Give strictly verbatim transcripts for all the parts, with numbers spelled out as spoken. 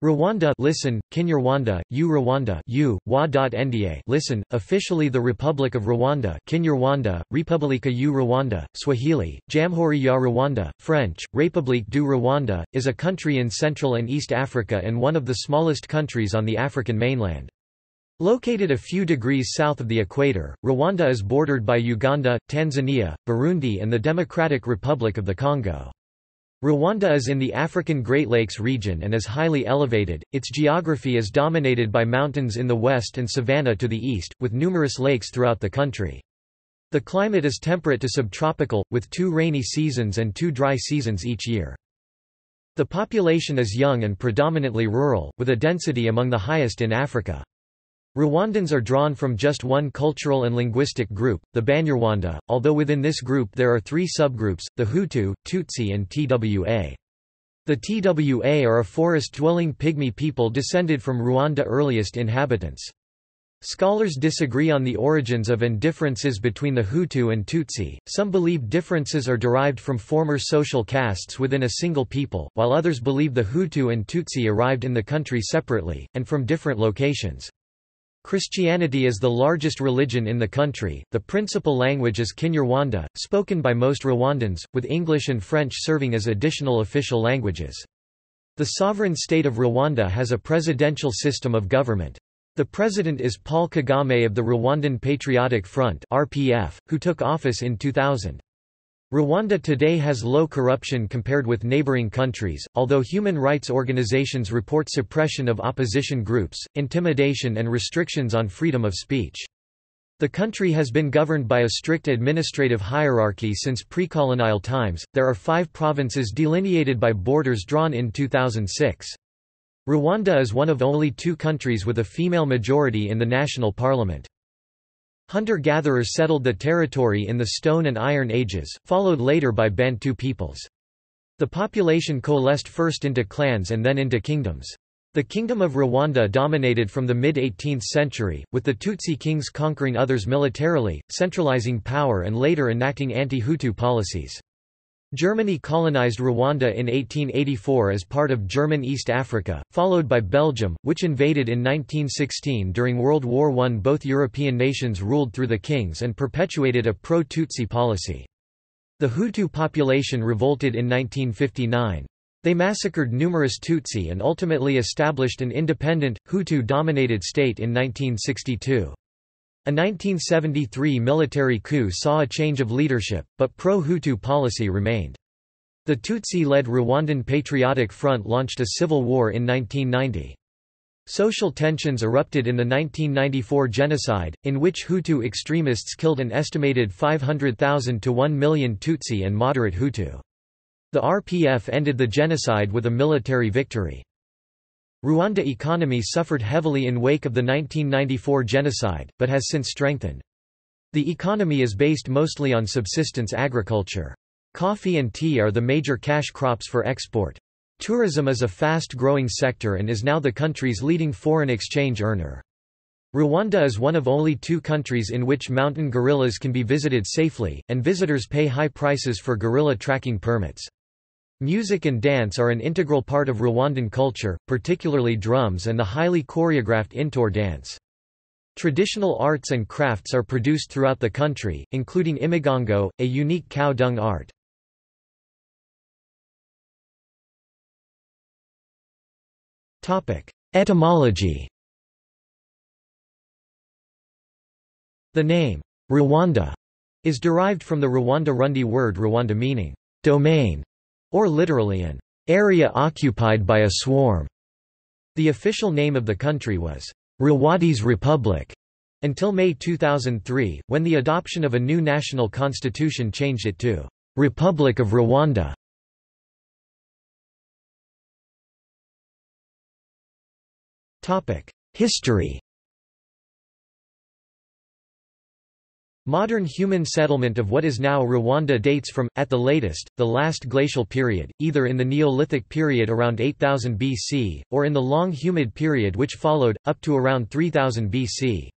Rwanda listen, Kinyarwanda, U Rwanda U, wa.nda listen, officially the Republic of Rwanda Kinyarwanda, Republika ya Rwanda, Swahili, Jamhuri ya Rwanda, French, République du Rwanda, is a country in Central and East Africa and one of the smallest countries on the African mainland. Located a few degrees south of the equator, Rwanda is bordered by Uganda, Tanzania, Burundi and the Democratic Republic of the Congo. Rwanda is in the African Great Lakes region and is highly elevated. Its geography is dominated by mountains in the west and savanna to the east, with numerous lakes throughout the country. The climate is temperate to subtropical, with two rainy seasons and two dry seasons each year. The population is young and predominantly rural, with a density among the highest in Africa. Rwandans are drawn from just one cultural and linguistic group, the Banyarwanda, although within this group there are three subgroups, the Hutu, Tutsi and T W A. The T W A are a forest-dwelling pygmy people descended from Rwanda's earliest inhabitants. Scholars disagree on the origins of and differences between the Hutu and Tutsi. Some believe differences are derived from former social castes within a single people, while others believe the Hutu and Tutsi arrived in the country separately, and from different locations. Christianity is the largest religion in the country. The principal language is Kinyarwanda, spoken by most Rwandans, with English and French serving as additional official languages. The sovereign state of Rwanda has a presidential system of government. The president is Paul Kagame of the Rwandan Patriotic Front (R P F), who took office in two thousand. Rwanda today has low corruption compared with neighboring countries, although human rights organizations report suppression of opposition groups, intimidation and restrictions on freedom of speech. The country has been governed by a strict administrative hierarchy since pre-colonial times. There are five provinces delineated by borders drawn in two thousand six. Rwanda is one of only two countries with a female majority in the national parliament. Hunter-gatherers settled the territory in the Stone and Iron Ages, followed later by Bantu peoples. The population coalesced first into clans and then into kingdoms. The Kingdom of Rwanda dominated from the mid eighteenth century, with the Tutsi kings conquering others militarily, centralizing power and later enacting anti-Hutu policies. Germany colonized Rwanda in eighteen eighty-four as part of German East Africa, followed by Belgium, which invaded in nineteen sixteen. During World War One, both European nations ruled through the kings and perpetuated a pro-Tutsi policy. The Hutu population revolted in nineteen fifty-nine. They massacred numerous Tutsi and ultimately established an independent, Hutu-dominated state in nineteen sixty-two. A nineteen seventy-three military coup saw a change of leadership, but pro-Hutu policy remained. The Tutsi-led Rwandan Patriotic Front launched a civil war in nineteen ninety. Social tensions erupted in the nineteen ninety-four genocide, in which Hutu extremists killed an estimated five hundred thousand to one million Tutsi and moderate Hutu. The R P F ended the genocide with a military victory. Rwanda's economy suffered heavily in wake of the nineteen ninety-four genocide, but has since strengthened. The economy is based mostly on subsistence agriculture. Coffee and tea are the major cash crops for export. Tourism is a fast-growing sector and is now the country's leading foreign exchange earner. Rwanda is one of only two countries in which mountain gorillas can be visited safely, and visitors pay high prices for gorilla tracking permits. Music and dance are an integral part of Rwandan culture, particularly drums and the highly choreographed Intore dance. Traditional arts and crafts are produced throughout the country, including Imigongo, a unique cow dung art. Etymology. The name, Rwanda, is derived from the Rwanda-Rundi word Rwanda meaning, domain, or literally an area occupied by a swarm. The official name of the country was Rwandese Republic until May two thousand three, when the adoption of a new national constitution changed it to Republic of Rwanda. History. Modern human settlement of what is now Rwanda dates from, at the latest, the last glacial period, either in the Neolithic period around eight thousand B C, or in the long humid period which followed, up to around three thousand B C.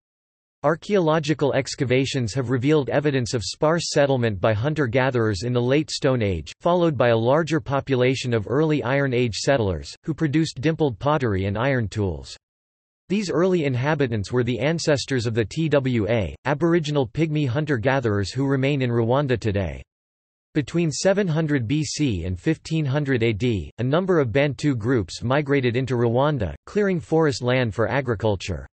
Archaeological excavations have revealed evidence of sparse settlement by hunter-gatherers in the Late Stone Age, followed by a larger population of early Iron Age settlers, who produced dimpled pottery and iron tools. These early inhabitants were the ancestors of the T W A, Aboriginal Pygmy hunter-gatherers who remain in Rwanda today. Between seven hundred B C and fifteen hundred A D, a number of Bantu groups migrated into Rwanda, clearing forest land for agriculture.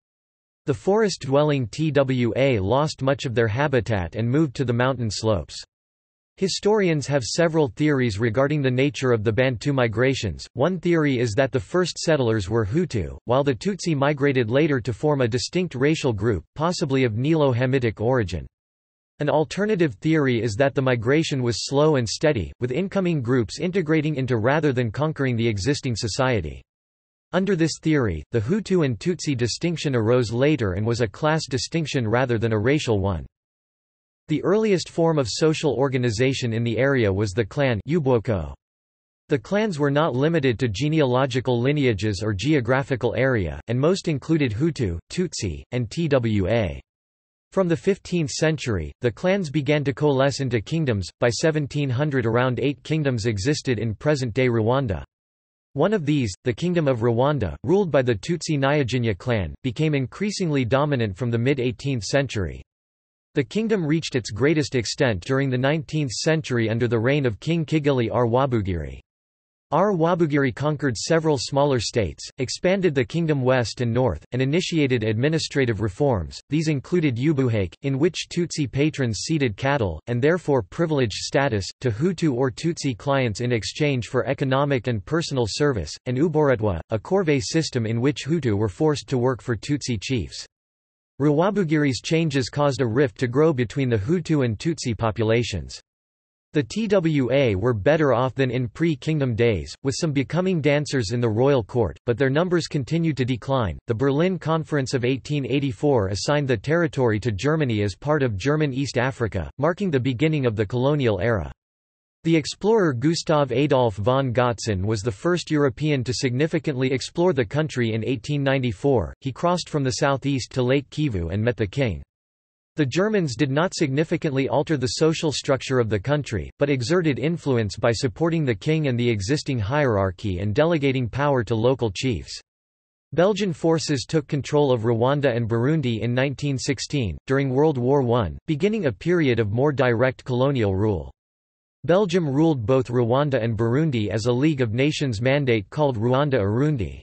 The forest-dwelling T W A lost much of their habitat and moved to the mountain slopes. Historians have several theories regarding the nature of the Bantu migrations. One theory is that the first settlers were Hutu, while the Tutsi migrated later to form a distinct racial group, possibly of Nilo-Hamitic origin. An alternative theory is that the migration was slow and steady, with incoming groups integrating into rather than conquering the existing society. Under this theory, the Hutu and Tutsi distinction arose later and was a class distinction rather than a racial one. The earliest form of social organization in the area was the clan. The clans were not limited to genealogical lineages or geographical area, and most included Hutu, Tutsi, and T W A. From the fifteenth century, the clans began to coalesce into kingdoms. By seventeen hundred, around eight kingdoms existed in present-day Rwanda. One of these, the Kingdom of Rwanda, ruled by the Tutsi Nyaginya clan, became increasingly dominant from the mid-eighteenth century. The kingdom reached its greatest extent during the nineteenth century under the reign of King Kigeli Rwabugiri. Rwabugiri conquered several smaller states, expanded the kingdom west and north, and initiated administrative reforms. These included Ubuhake, in which Tutsi patrons ceded cattle, and therefore privileged status, to Hutu or Tutsi clients in exchange for economic and personal service, and Uboretwa, a corvée system in which Hutu were forced to work for Tutsi chiefs. Rwabugiri's changes caused a rift to grow between the Hutu and Tutsi populations. The T W A were better off than in pre-kingdom days, with some becoming dancers in the royal court, but their numbers continued to decline. The Berlin Conference of eighteen eighty-four assigned the territory to Germany as part of German East Africa, marking the beginning of the colonial era. The explorer Gustav Adolf von Gotzen was the first European to significantly explore the country in eighteen ninety-four. He crossed from the southeast to Lake Kivu and met the king. The Germans did not significantly alter the social structure of the country, but exerted influence by supporting the king and the existing hierarchy and delegating power to local chiefs. Belgian forces took control of Rwanda and Burundi in nineteen sixteen, during World War One, beginning a period of more direct colonial rule. Belgium ruled both Rwanda and Burundi as a League of Nations mandate called Rwanda-Urundi.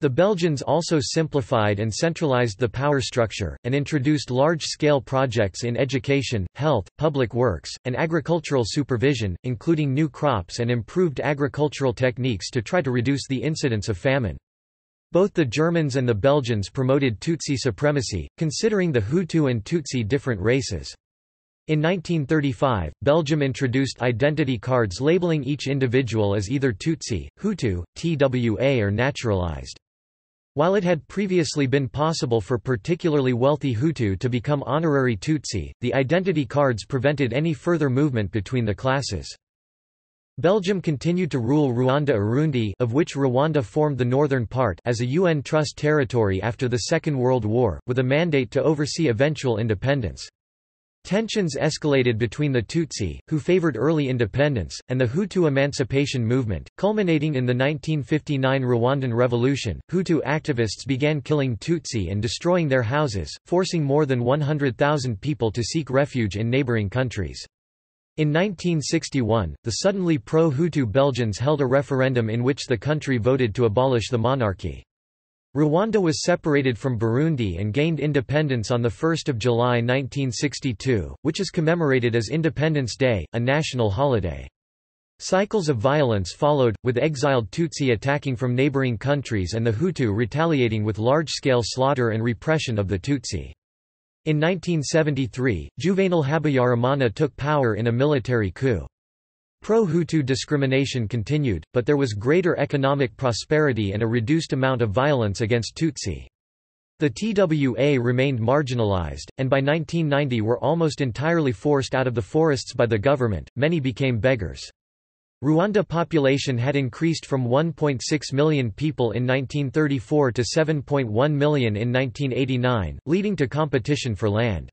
The Belgians also simplified and centralized the power structure, and introduced large-scale projects in education, health, public works, and agricultural supervision, including new crops and improved agricultural techniques to try to reduce the incidence of famine. Both the Germans and the Belgians promoted Tutsi supremacy, considering the Hutu and Tutsi different races. In nineteen thirty-five, Belgium introduced identity cards labeling each individual as either Tutsi, Hutu, T W A or naturalized. While it had previously been possible for particularly wealthy Hutu to become honorary Tutsi, the identity cards prevented any further movement between the classes. Belgium continued to rule Rwanda-Urundi, of which Rwanda formed the northern part, as a U N Trust territory after the Second World War, with a mandate to oversee eventual independence. Tensions escalated between the Tutsi, who favored early independence, and the Hutu emancipation movement, culminating in the nineteen fifty-nine Rwandan Revolution. Hutu activists began killing Tutsi and destroying their houses, forcing more than one hundred thousand people to seek refuge in neighboring countries. In nineteen sixty-one, the suddenly pro-Hutu Belgians held a referendum in which the country voted to abolish the monarchy. Rwanda was separated from Burundi and gained independence on the first of July nineteen sixty-two, which is commemorated as Independence Day, a national holiday. Cycles of violence followed, with exiled Tutsi attacking from neighboring countries and the Hutu retaliating with large-scale slaughter and repression of the Tutsi. In nineteen seventy-three, Juvénal Habyarimana took power in a military coup. Pro-Hutu discrimination continued, but there was greater economic prosperity and a reduced amount of violence against Tutsi. The T W A remained marginalized, and by nineteen ninety were almost entirely forced out of the forests by the government. Many became beggars. Rwanda population had increased from one point six million people in nineteen thirty-four to seven point one million in nineteen eighty-nine, leading to competition for land.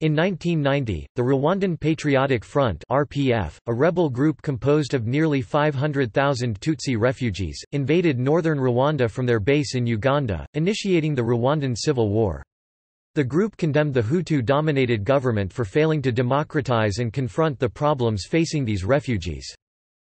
In nineteen ninety, the Rwandan Patriotic Front (R P F), a rebel group composed of nearly five hundred thousand Tutsi refugees, invaded northern Rwanda from their base in Uganda, initiating the Rwandan Civil War. The group condemned the Hutu-dominated government for failing to democratize and confront the problems facing these refugees.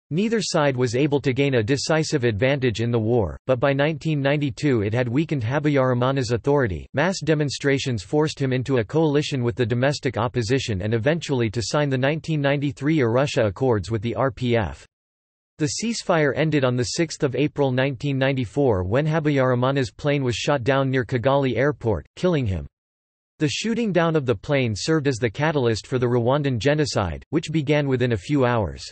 Neither side was able to gain a decisive advantage in the war, but by nineteen ninety-two it had weakened Habyarimana's authority. Mass demonstrations forced him into a coalition with the domestic opposition and eventually to sign the nineteen ninety-three Arusha Accords with the R P F. The ceasefire ended on the sixth of April nineteen ninety-four when Habyarimana's plane was shot down near Kigali Airport, killing him. The shooting down of the plane served as the catalyst for the Rwandan genocide, which began within a few hours.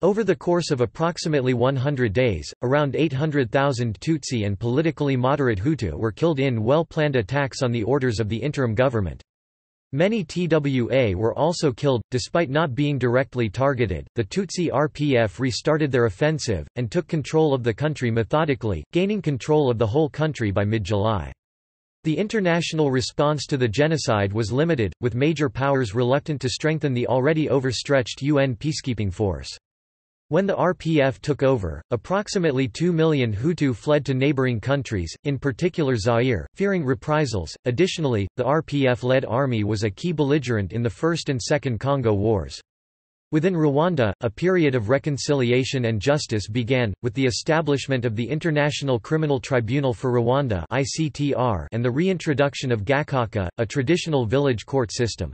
Over the course of approximately one hundred days, around eight hundred thousand Tutsi and politically moderate Hutu were killed in well-planned attacks on the orders of the interim government. Many T W A were also killed, despite not being directly targeted. The Tutsi R P F restarted their offensive, and took control of the country methodically, gaining control of the whole country by mid-July. The international response to the genocide was limited, with major powers reluctant to strengthen the already overstretched U N peacekeeping force. When the R P F took over, approximately two million Hutu fled to neighboring countries, in particular Zaire, fearing reprisals. Additionally, the R P F-led army was a key belligerent in the First and Second Congo Wars. Within Rwanda, a period of reconciliation and justice began, with the establishment of the International Criminal Tribunal for Rwanda and the reintroduction of Gacaca, a traditional village court system.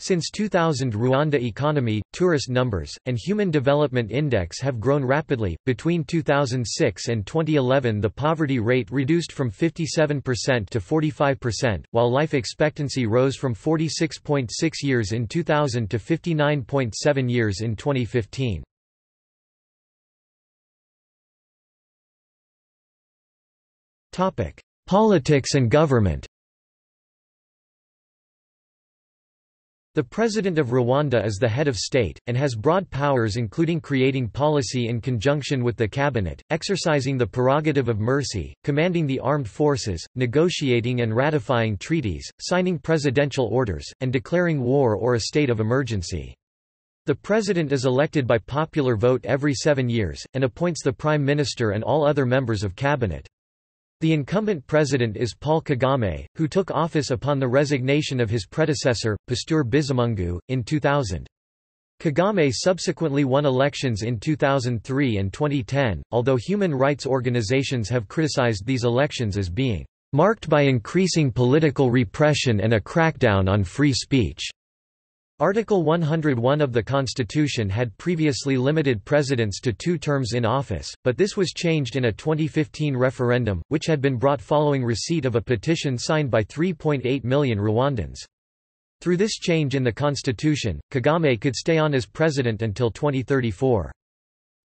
Since two thousand, Rwanda economy, tourist numbers, and Human Development Index have grown rapidly. Between two thousand six and twenty eleven, the poverty rate reduced from fifty-seven percent to forty-five percent, while life expectancy rose from forty-six point six years in two thousand to fifty-nine point seven years in twenty fifteen. Topic: Politics and government. The President of Rwanda is the head of state, and has broad powers including creating policy in conjunction with the cabinet, exercising the prerogative of mercy, commanding the armed forces, negotiating and ratifying treaties, signing presidential orders, and declaring war or a state of emergency. The President is elected by popular vote every seven years, and appoints the Prime Minister and all other members of cabinet. The incumbent president is Paul Kagame, who took office upon the resignation of his predecessor, Pasteur Bizimungu, in two thousand. Kagame subsequently won elections in two thousand three and twenty ten, although human rights organizations have criticized these elections as being marked by increasing political repression and a crackdown on free speech. Article one hundred one of the Constitution had previously limited presidents to two terms in office, but this was changed in a twenty fifteen referendum, which had been brought following receipt of a petition signed by three point eight million Rwandans. Through this change in the Constitution, Kagame could stay on as president until twenty thirty-four.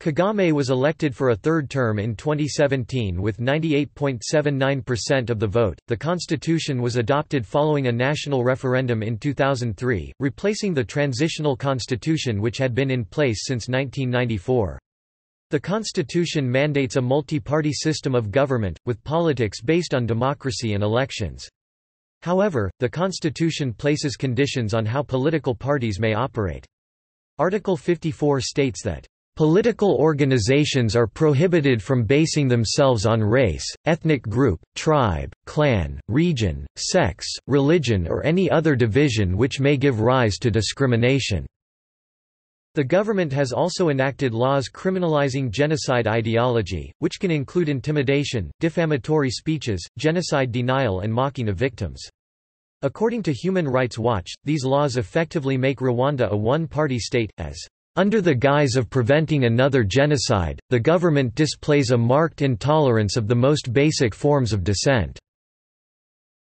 Kagame was elected for a third term in twenty seventeen with ninety-eight point seven nine percent of the vote. The constitution was adopted following a national referendum in two thousand three, replacing the transitional constitution which had been in place since nineteen ninety-four. The constitution mandates a multi-party system of government, with politics based on democracy and elections. However, the constitution places conditions on how political parties may operate. Article fifty-four states that political organizations are prohibited from basing themselves on race, ethnic group, tribe, clan, region, sex, religion or any other division which may give rise to discrimination. The government has also enacted laws criminalizing genocide ideology, which can include intimidation, defamatory speeches, genocide denial and mocking of victims. According to Human Rights Watch, these laws effectively make Rwanda a one-party state, as under the guise of preventing another genocide, the government displays a marked intolerance of the most basic forms of dissent.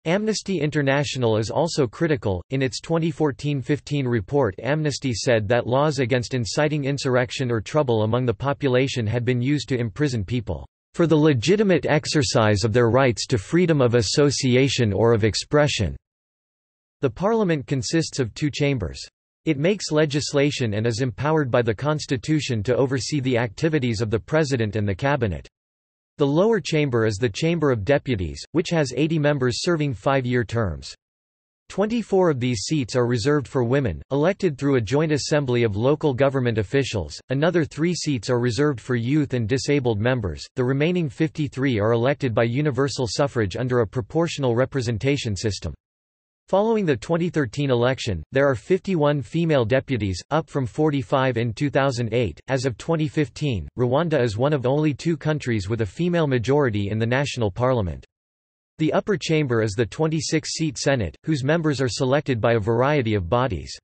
Amnesty International is also critical. In its twenty fourteen fifteen report, Amnesty said that laws against inciting insurrection or trouble among the population had been used to imprison people for the legitimate exercise of their rights to freedom of association or of expression. The parliament consists of two chambers. It makes legislation and is empowered by the Constitution to oversee the activities of the President and the Cabinet. The lower chamber is the Chamber of Deputies, which has eighty members serving five-year terms. twenty-four of these seats are reserved for women, elected through a joint assembly of local government officials, another three seats are reserved for youth and disabled members, the remaining fifty-three are elected by universal suffrage under a proportional representation system. Following the twenty thirteen election, there are fifty-one female deputies, up from forty-five in two thousand eight. As of twenty fifteen, Rwanda is one of only two countries with a female majority in the national parliament. The upper chamber is the twenty-six seat Senate, whose members are selected by a variety of bodies.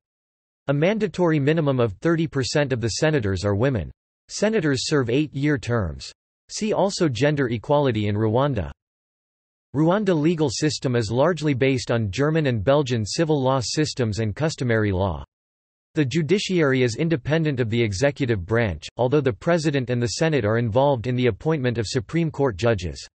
A mandatory minimum of thirty percent of the senators are women. Senators serve eight-year terms. See also gender equality in Rwanda. Rwanda legal system is largely based on German and Belgian civil law systems and customary law. The judiciary is independent of the executive branch, although the President and the Senate are involved in the appointment of Supreme Court judges.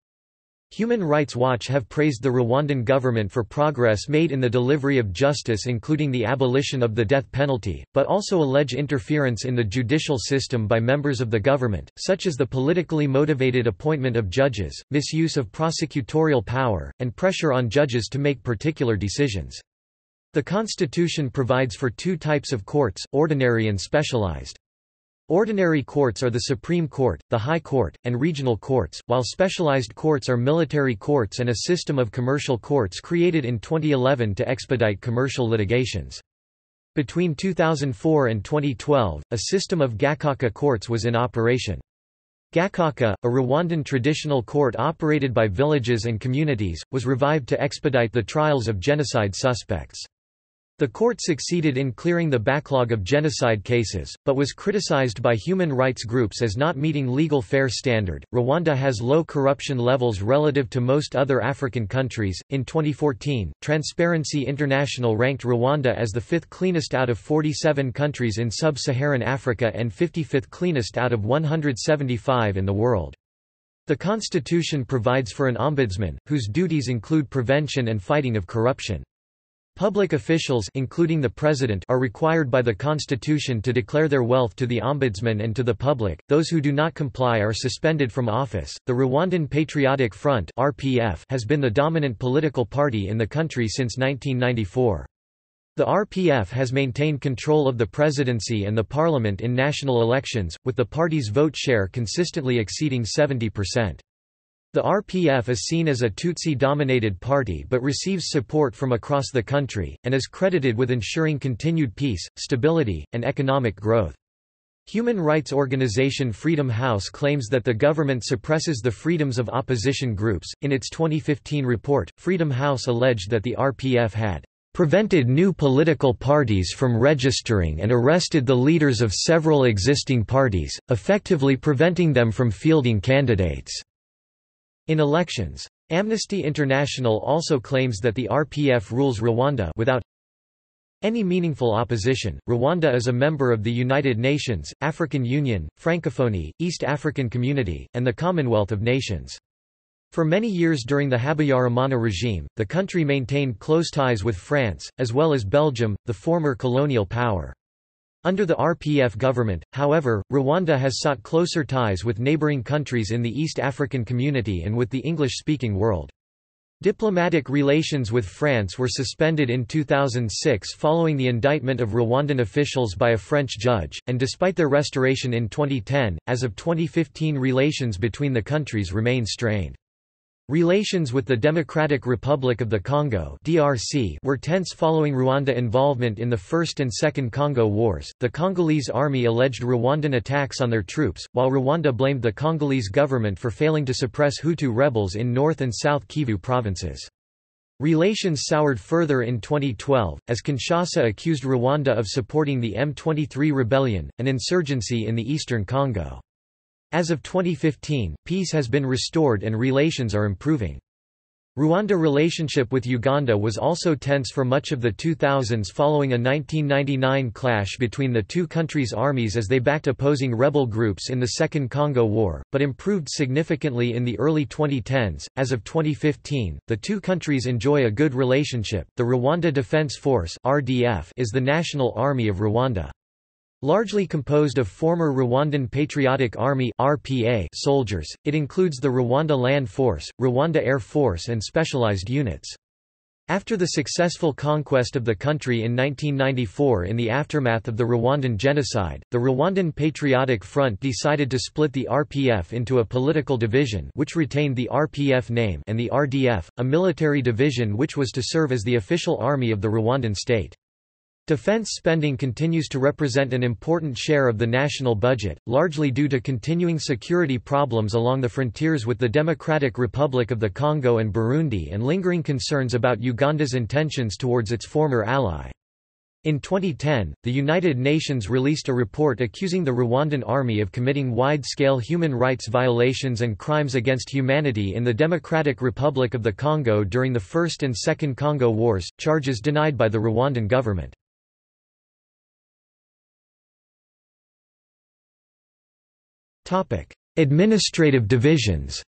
Human Rights Watch have praised the Rwandan government for progress made in the delivery of justice, including the abolition of the death penalty, but also allege interference in the judicial system by members of the government, such as the politically motivated appointment of judges, misuse of prosecutorial power, and pressure on judges to make particular decisions. The constitution provides for two types of courts, ordinary and specialized. Ordinary courts are the Supreme Court, the High Court, and regional courts, while specialized courts are military courts and a system of commercial courts created in twenty eleven to expedite commercial litigations. Between two thousand four and twenty twelve, a system of Gacaca courts was in operation. Gacaca, a Rwandan traditional court operated by villages and communities, was revived to expedite the trials of genocide suspects. The court succeeded in clearing the backlog of genocide cases, but was criticized by human rights groups as not meeting legal fair standard. Rwanda has low corruption levels relative to most other African countries. In twenty fourteen, Transparency International ranked Rwanda as the fifth cleanest out of forty-seven countries in sub-Saharan Africa and fifty-fifth cleanest out of one hundred seventy-five in the world. The constitution provides for an ombudsman, whose duties include prevention and fighting of corruption. Public officials, including the president, are required by the constitution to declare their wealth to the ombudsman and to the public. Those who do not comply are suspended from office. The Rwandan Patriotic Front (R P F) has been the dominant political party in the country since nineteen ninety-four. The R P F has maintained control of the presidency and the parliament in national elections, with the party's vote share consistently exceeding seventy percent. The R P F is seen as a Tutsi-dominated party but receives support from across the country, and is credited with ensuring continued peace, stability, and economic growth. Human rights organization Freedom House claims that the government suppresses the freedoms of opposition groups. In its twenty fifteen report, Freedom House alleged that the R P F had prevented new political parties from registering and arrested the leaders of several existing parties, effectively preventing them from fielding candidates in elections. Amnesty International also claims that the R P F rules Rwanda without any meaningful opposition. Rwanda is a member of the United Nations, African Union, Francophonie, East African Community, and the Commonwealth of Nations. For many years during the Habyarimana regime, the country maintained close ties with France, as well as Belgium, the former colonial power. Under the R P F government, however, Rwanda has sought closer ties with neighboring countries in the East African Community and with the English-speaking world. Diplomatic relations with France were suspended in two thousand six following the indictment of Rwandan officials by a French judge, and despite their restoration in twenty ten, as of twenty fifteen relations between the countries remain strained. Relations with the Democratic Republic of the Congo (D R C) were tense following Rwanda involvement in the First and Second Congo Wars. The Congolese army alleged Rwandan attacks on their troops, while Rwanda blamed the Congolese government for failing to suppress Hutu rebels in North and South Kivu provinces. Relations soured further in twenty twelve, as Kinshasa accused Rwanda of supporting the M twenty-three rebellion, an insurgency in the eastern Congo. As of twenty fifteen, peace has been restored and relations are improving. Rwanda's relationship with Uganda was also tense for much of the two thousands following a nineteen ninety-nine clash between the two countries' armies as they backed opposing rebel groups in the Second Congo War, but improved significantly in the early twenty tens. As of twenty fifteen, the two countries enjoy a good relationship. The Rwanda Defense Force (R D F) is the national army of Rwanda. Largely composed of former Rwandan Patriotic Army (R P A) soldiers, it includes the Rwanda Land Force, Rwanda Air Force and specialized units. After the successful conquest of the country in nineteen ninety-four in the aftermath of the Rwandan genocide, the Rwandan Patriotic Front decided to split the R P F into a political division which retained the R P F name and the R D F, a military division which was to serve as the official army of the Rwandan state. Defense spending continues to represent an important share of the national budget, largely due to continuing security problems along the frontiers with the Democratic Republic of the Congo and Burundi and lingering concerns about Uganda's intentions towards its former ally. In twenty ten, the United Nations released a report accusing the Rwandan army of committing wide-scale human rights violations and crimes against humanity in the Democratic Republic of the Congo during the First and Second Congo Wars, charges denied by the Rwandan government. Administrative divisions.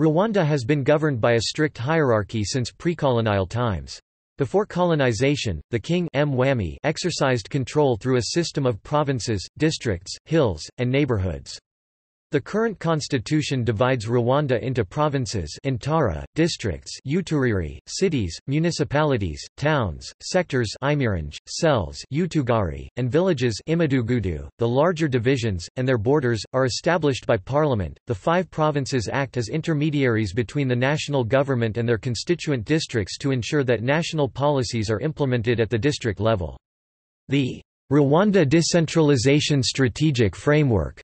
Rwanda has been governed by a strict hierarchy since pre-colonial times. Before colonization, the king Mwami exercised control through a system of provinces, districts, hills, and neighborhoods. The current constitution divides Rwanda into provinces Intara, districts Uturiri, cities, municipalities, towns, sectors Imironge, cells Utugari, and villages Imidugudu. The larger divisions, and their borders, are established by parliament. The five provinces act as intermediaries between the national government and their constituent districts to ensure that national policies are implemented at the district level. The Rwanda Decentralization Strategic Framework,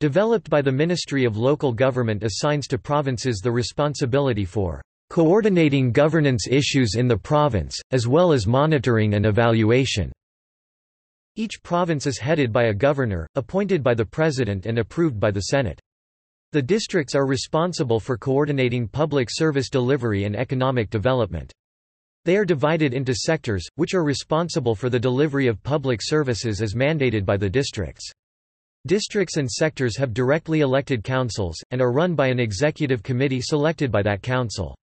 developed by the Ministry of Local Government, assigns to provinces the responsibility for coordinating governance issues in the province, as well as monitoring and evaluation. Each province is headed by a governor, appointed by the president and approved by the Senate. The districts are responsible for coordinating public service delivery and economic development. They are divided into sectors, which are responsible for the delivery of public services as mandated by the districts. Districts and sectors have directly elected councils, and are run by an executive committee selected by that council.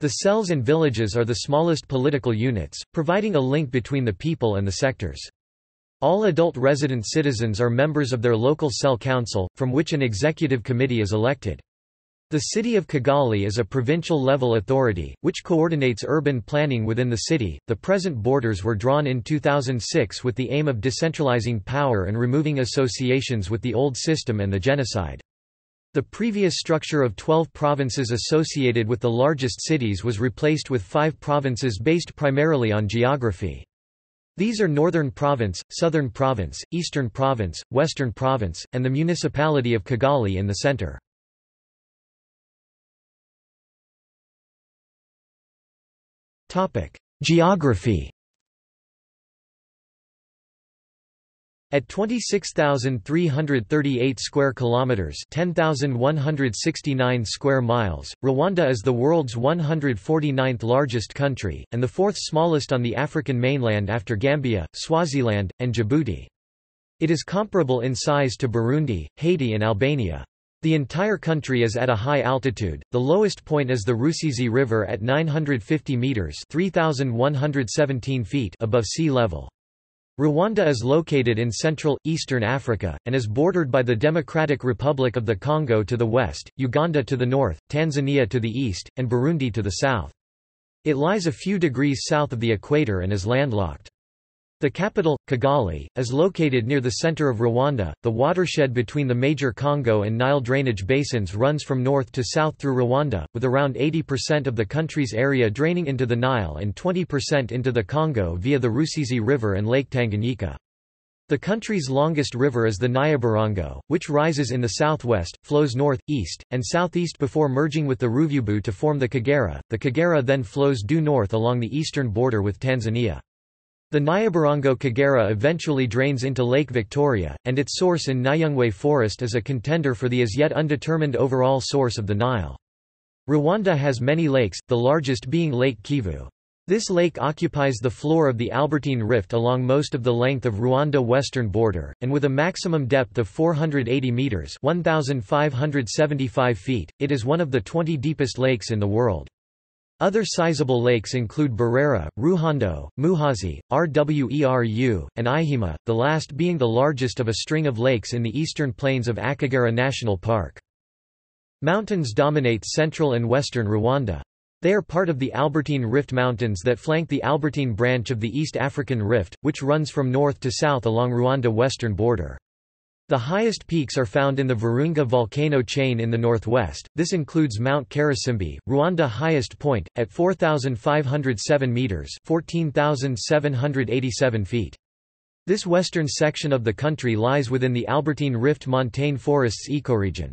The cells and villages are the smallest political units, providing a link between the people and the sectors. All adult resident citizens are members of their local cell council, from which an executive committee is elected. The city of Kigali is a provincial-level authority, which coordinates urban planning within the city. The present borders were drawn in two thousand six with the aim of decentralizing power and removing associations with the old system and the genocide. The previous structure of twelve provinces associated with the largest cities was replaced with five provinces based primarily on geography. These are Northern Province, Southern Province, Eastern Province, Western Province, and the municipality of Kigali in the center. Geography. At twenty-six thousand three hundred thirty-eight square kilometers, ten thousand one hundred sixty-nine square miles, Rwanda is the world's one hundred forty-ninth largest country and the fourth smallest on the African mainland after Gambia, Swaziland, and Djibouti. It is comparable in size to Burundi, Haiti, and Albania. The entire country is at a high altitude. The lowest point is the Rusizi River at nine hundred fifty meters (three thousand one hundred seventeen feet) above sea level. Rwanda is located in central, eastern Africa, and is bordered by the Democratic Republic of the Congo to the west, Uganda to the north, Tanzania to the east, and Burundi to the south. It lies a few degrees south of the equator and is landlocked. The capital, Kigali, is located near the center of Rwanda. The watershed between the major Congo and Nile drainage basins runs from north to south through Rwanda, with around eighty percent of the country's area draining into the Nile and twenty percent into the Congo via the Rusizi River and Lake Tanganyika. The country's longest river is the Nyabarongo, which rises in the southwest, flows north, east, and southeast before merging with the Ruvubu to form the Kagera. The Kagera then flows due north along the eastern border with Tanzania. The Nyabarongo Kagera eventually drains into Lake Victoria, and its source in Nyungwe forest is a contender for the as yet undetermined overall source of the Nile. Rwanda has many lakes, the largest being Lake Kivu. This lake occupies the floor of the Albertine Rift along most of the length of Rwanda's western border, and with a maximum depth of four hundred eighty meters (one thousand five hundred seventy-five feet), it is one of the twenty deepest lakes in the world. Other sizable lakes include Barrera, Ruhondo, Muhazi, Rweru, and Ihima, the last being the largest of a string of lakes in the eastern plains of Akagera National Park. Mountains dominate central and western Rwanda. They are part of the Albertine Rift Mountains that flank the Albertine branch of the East African Rift, which runs from north to south along Rwanda's western border. The highest peaks are found in the Virunga volcano chain in the northwest. This includes Mount Karisimbi, Rwanda's highest point, at four thousand five hundred seven meters (fourteen thousand seven hundred eighty-seven feet). This western section of the country lies within the Albertine Rift montane forests ecoregion.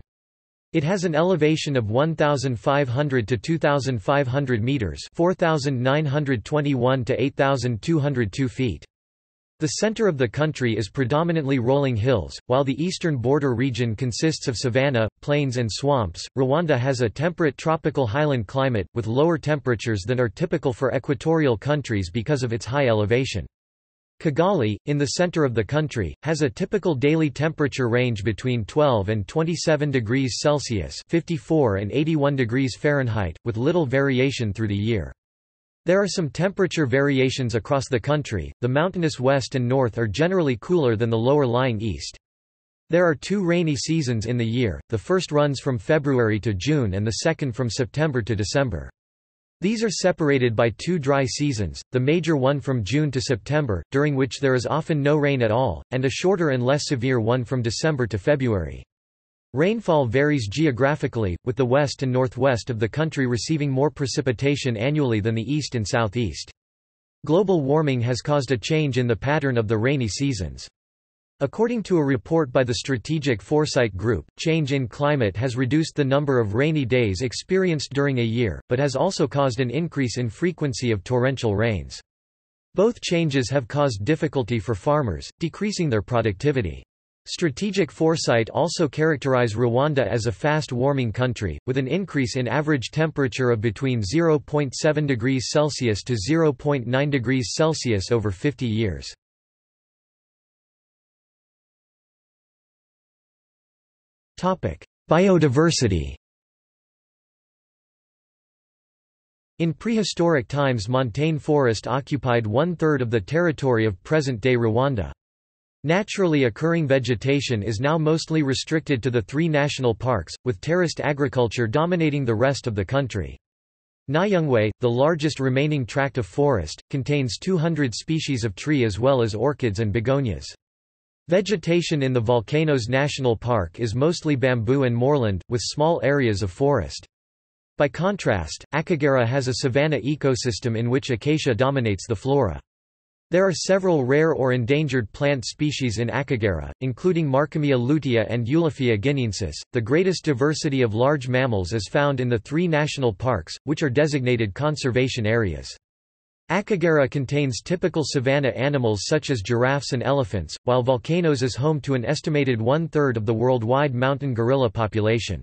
It has an elevation of one thousand five hundred to two thousand five hundred meters (four thousand nine hundred twenty-one to eight thousand two hundred two feet). The center of the country is predominantly rolling hills, while the eastern border region consists of savanna, plains, and swamps. Rwanda has a temperate tropical highland climate, with lower temperatures than are typical for equatorial countries because of its high elevation. Kigali, in the center of the country, has a typical daily temperature range between twelve and twenty-seven degrees Celsius (fifty-four and eighty-one degrees Fahrenheit), with little variation through the year. There are some temperature variations across the country. The mountainous west and north are generally cooler than the lower-lying east. There are two rainy seasons in the year, the first runs from February to June and the second from September to December. These are separated by two dry seasons, the major one from June to September, during which there is often no rain at all, and a shorter and less severe one from December to February. Rainfall varies geographically, with the west and northwest of the country receiving more precipitation annually than the east and southeast. Global warming has caused a change in the pattern of the rainy seasons. According to a report by the Strategic Foresight Group, change in climate has reduced the number of rainy days experienced during a year, but has also caused an increase in frequency of torrential rains. Both changes have caused difficulty for farmers, decreasing their productivity. Strategic foresight also characterize Rwanda as a fast-warming country, with an increase in average temperature of between zero point seven degrees Celsius to zero point nine degrees Celsius over fifty years. Biodiversity. In prehistoric times, montane forest occupied one-third of the territory of present-day Rwanda. Naturally occurring vegetation is now mostly restricted to the three national parks, with terraced agriculture dominating the rest of the country. Nyungwe, the largest remaining tract of forest, contains two hundred species of tree as well as orchids and begonias. Vegetation in the Volcanoes National Park is mostly bamboo and moorland, with small areas of forest. By contrast, Akagera has a savanna ecosystem in which acacia dominates the flora. There are several rare or endangered plant species in Akagera, including Marcomia lutea and Eulophia guineensis. The greatest diversity of large mammals is found in the three national parks, which are designated conservation areas. Akagera contains typical savanna animals such as giraffes and elephants, while Volcanoes is home to an estimated one-third of the worldwide mountain gorilla population.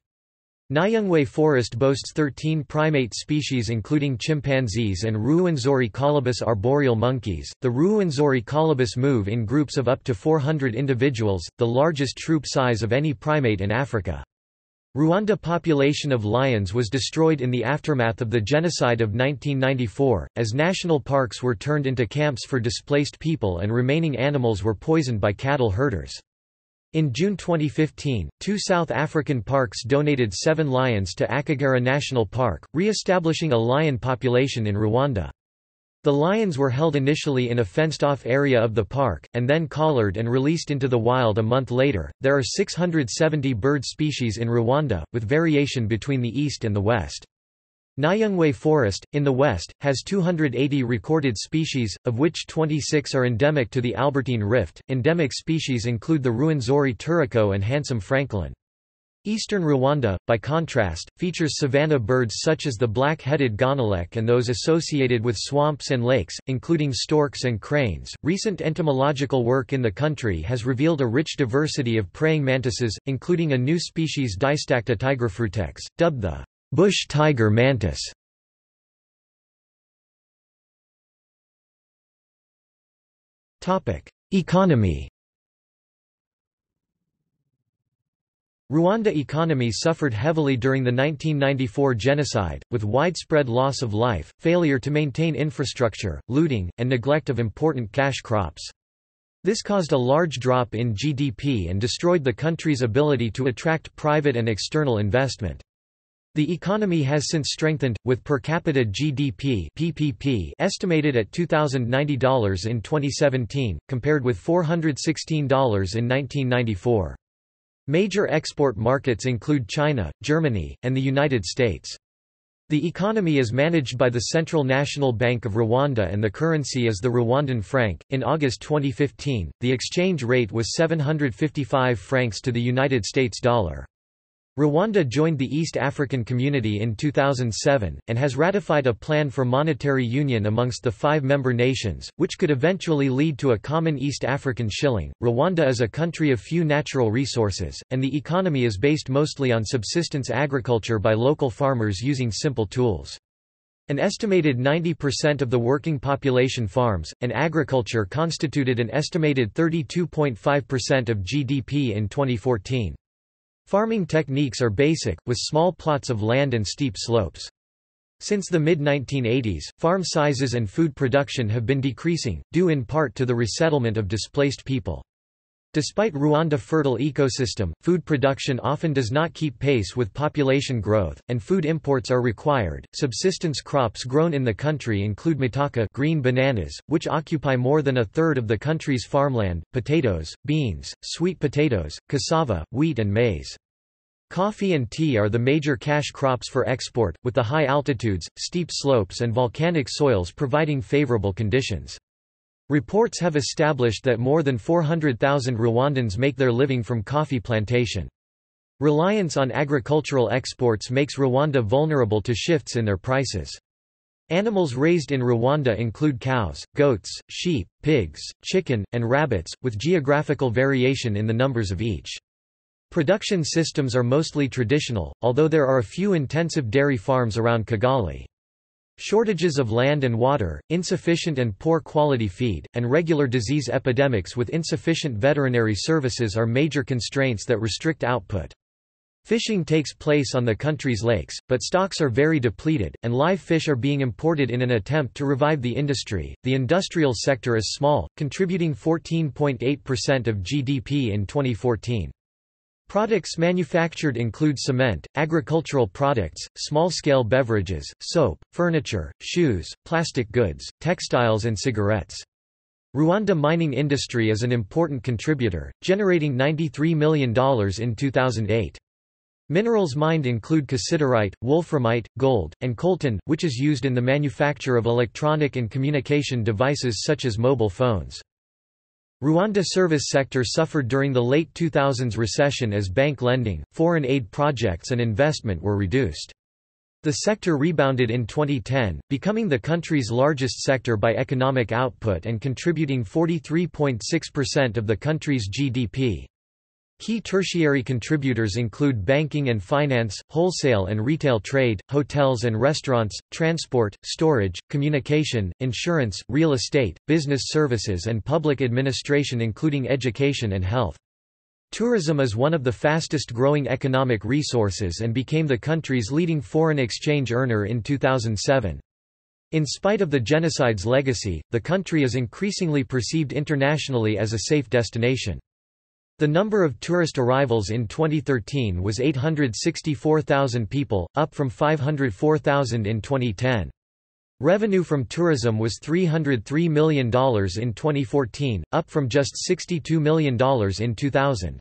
Nyungwe Forest boasts thirteen primate species including chimpanzees and Ruwenzori colobus arboreal monkeys. The Ruwenzori colobus move in groups of up to four hundred individuals, the largest troop size of any primate in Africa. Rwanda's population of lions was destroyed in the aftermath of the genocide of nineteen ninety-four, as national parks were turned into camps for displaced people and remaining animals were poisoned by cattle herders. In June twenty fifteen, two South African parks donated seven lions to Akagera National Park, re-establishing a lion population in Rwanda. The lions were held initially in a fenced-off area of the park, and then collared and released into the wild a month later. There are six hundred seventy bird species in Rwanda, with variation between the east and the west. Nyungwe Forest, in the west, has two hundred eighty recorded species, of which twenty-six are endemic to the Albertine Rift. Endemic species include the Ruwenzori turaco and Handsome Franklin. Eastern Rwanda, by contrast, features savanna birds such as the black-headed gonolek and those associated with swamps and lakes, including storks and cranes. Recent entomological work in the country has revealed a rich diversity of praying mantises, including a new species Distacta tigrafrutex, dubbed the bush tiger mantis. Topic: Economy. Rwanda economy suffered heavily during the nineteen ninety-four genocide, with widespread loss of life, failure to maintain infrastructure, looting, and neglect of important cash crops. This caused a large drop in G D P and destroyed the country's ability to attract private and external investment. The economy has since strengthened, with per capita G D P (P P P) estimated at two thousand ninety dollars in twenty seventeen, compared with four hundred sixteen dollars in nineteen ninety-four. Major export markets include China, Germany, and the United States. The economy is managed by the Central National Bank of Rwanda and the currency is the Rwandan franc. In August twenty fifteen, the exchange rate was seven hundred fifty-five francs to the United States dollar. Rwanda joined the East African Community in two thousand seven, and has ratified a plan for monetary union amongst the five member nations, which could eventually lead to a common East African shilling. Rwanda is a country of few natural resources, and the economy is based mostly on subsistence agriculture by local farmers using simple tools. An estimated ninety percent of the working population farms, and agriculture constituted an estimated thirty-two point five percent of G D P in twenty fourteen. Farming techniques are basic, with small plots of land and steep slopes. Since the mid nineteen eighties, farm sizes and food production have been decreasing, due in part to the resettlement of displaced people. Despite Rwanda's fertile ecosystem, food production often does not keep pace with population growth, and food imports are required. Subsistence crops grown in the country include mataka, green bananas, which occupy more than a third of the country's farmland, potatoes, beans, sweet potatoes, cassava, wheat, and maize. Coffee and tea are the major cash crops for export, with the high altitudes, steep slopes, and volcanic soils providing favorable conditions. Reports have established that more than four hundred thousand Rwandans make their living from coffee plantation. Reliance on agricultural exports makes Rwanda vulnerable to shifts in their prices. Animals raised in Rwanda include cows, goats, sheep, pigs, chicken, and rabbits, with geographical variation in the numbers of each. Production systems are mostly traditional, although there are a few intensive dairy farms around Kigali. Shortages of land and water, insufficient and poor quality feed, and regular disease epidemics with insufficient veterinary services are major constraints that restrict output. Fishing takes place on the country's lakes, but stocks are very depleted, and live fish are being imported in an attempt to revive the industry. The industrial sector is small, contributing fourteen point eight percent of G D P in twenty fourteen. Products manufactured include cement, agricultural products, small-scale beverages, soap, furniture, shoes, plastic goods, textiles and cigarettes. Rwanda mining industry is an important contributor, generating ninety-three million dollars in two thousand eight. Minerals mined include cassiterite, wolframite, gold, and coltan, which is used in the manufacture of electronic and communication devices such as mobile phones. Rwanda service sector suffered during the late two thousands recession as bank lending, foreign aid projects and investment were reduced. The sector rebounded in twenty ten, becoming the country's largest sector by economic output and contributing forty-three point six percent of the country's G D P. Key tertiary contributors include banking and finance, wholesale and retail trade, hotels and restaurants, transport, storage, communication, insurance, real estate, business services and public administration including education and health. Tourism is one of the fastest growing economic resources and became the country's leading foreign exchange earner in two thousand seven. In spite of the genocide's legacy, the country is increasingly perceived internationally as a safe destination. The number of tourist arrivals in twenty thirteen was eight hundred sixty-four thousand people, up from five hundred four thousand in twenty ten. Revenue from tourism was three hundred three million dollars in twenty fourteen, up from just sixty-two million dollars in two thousand.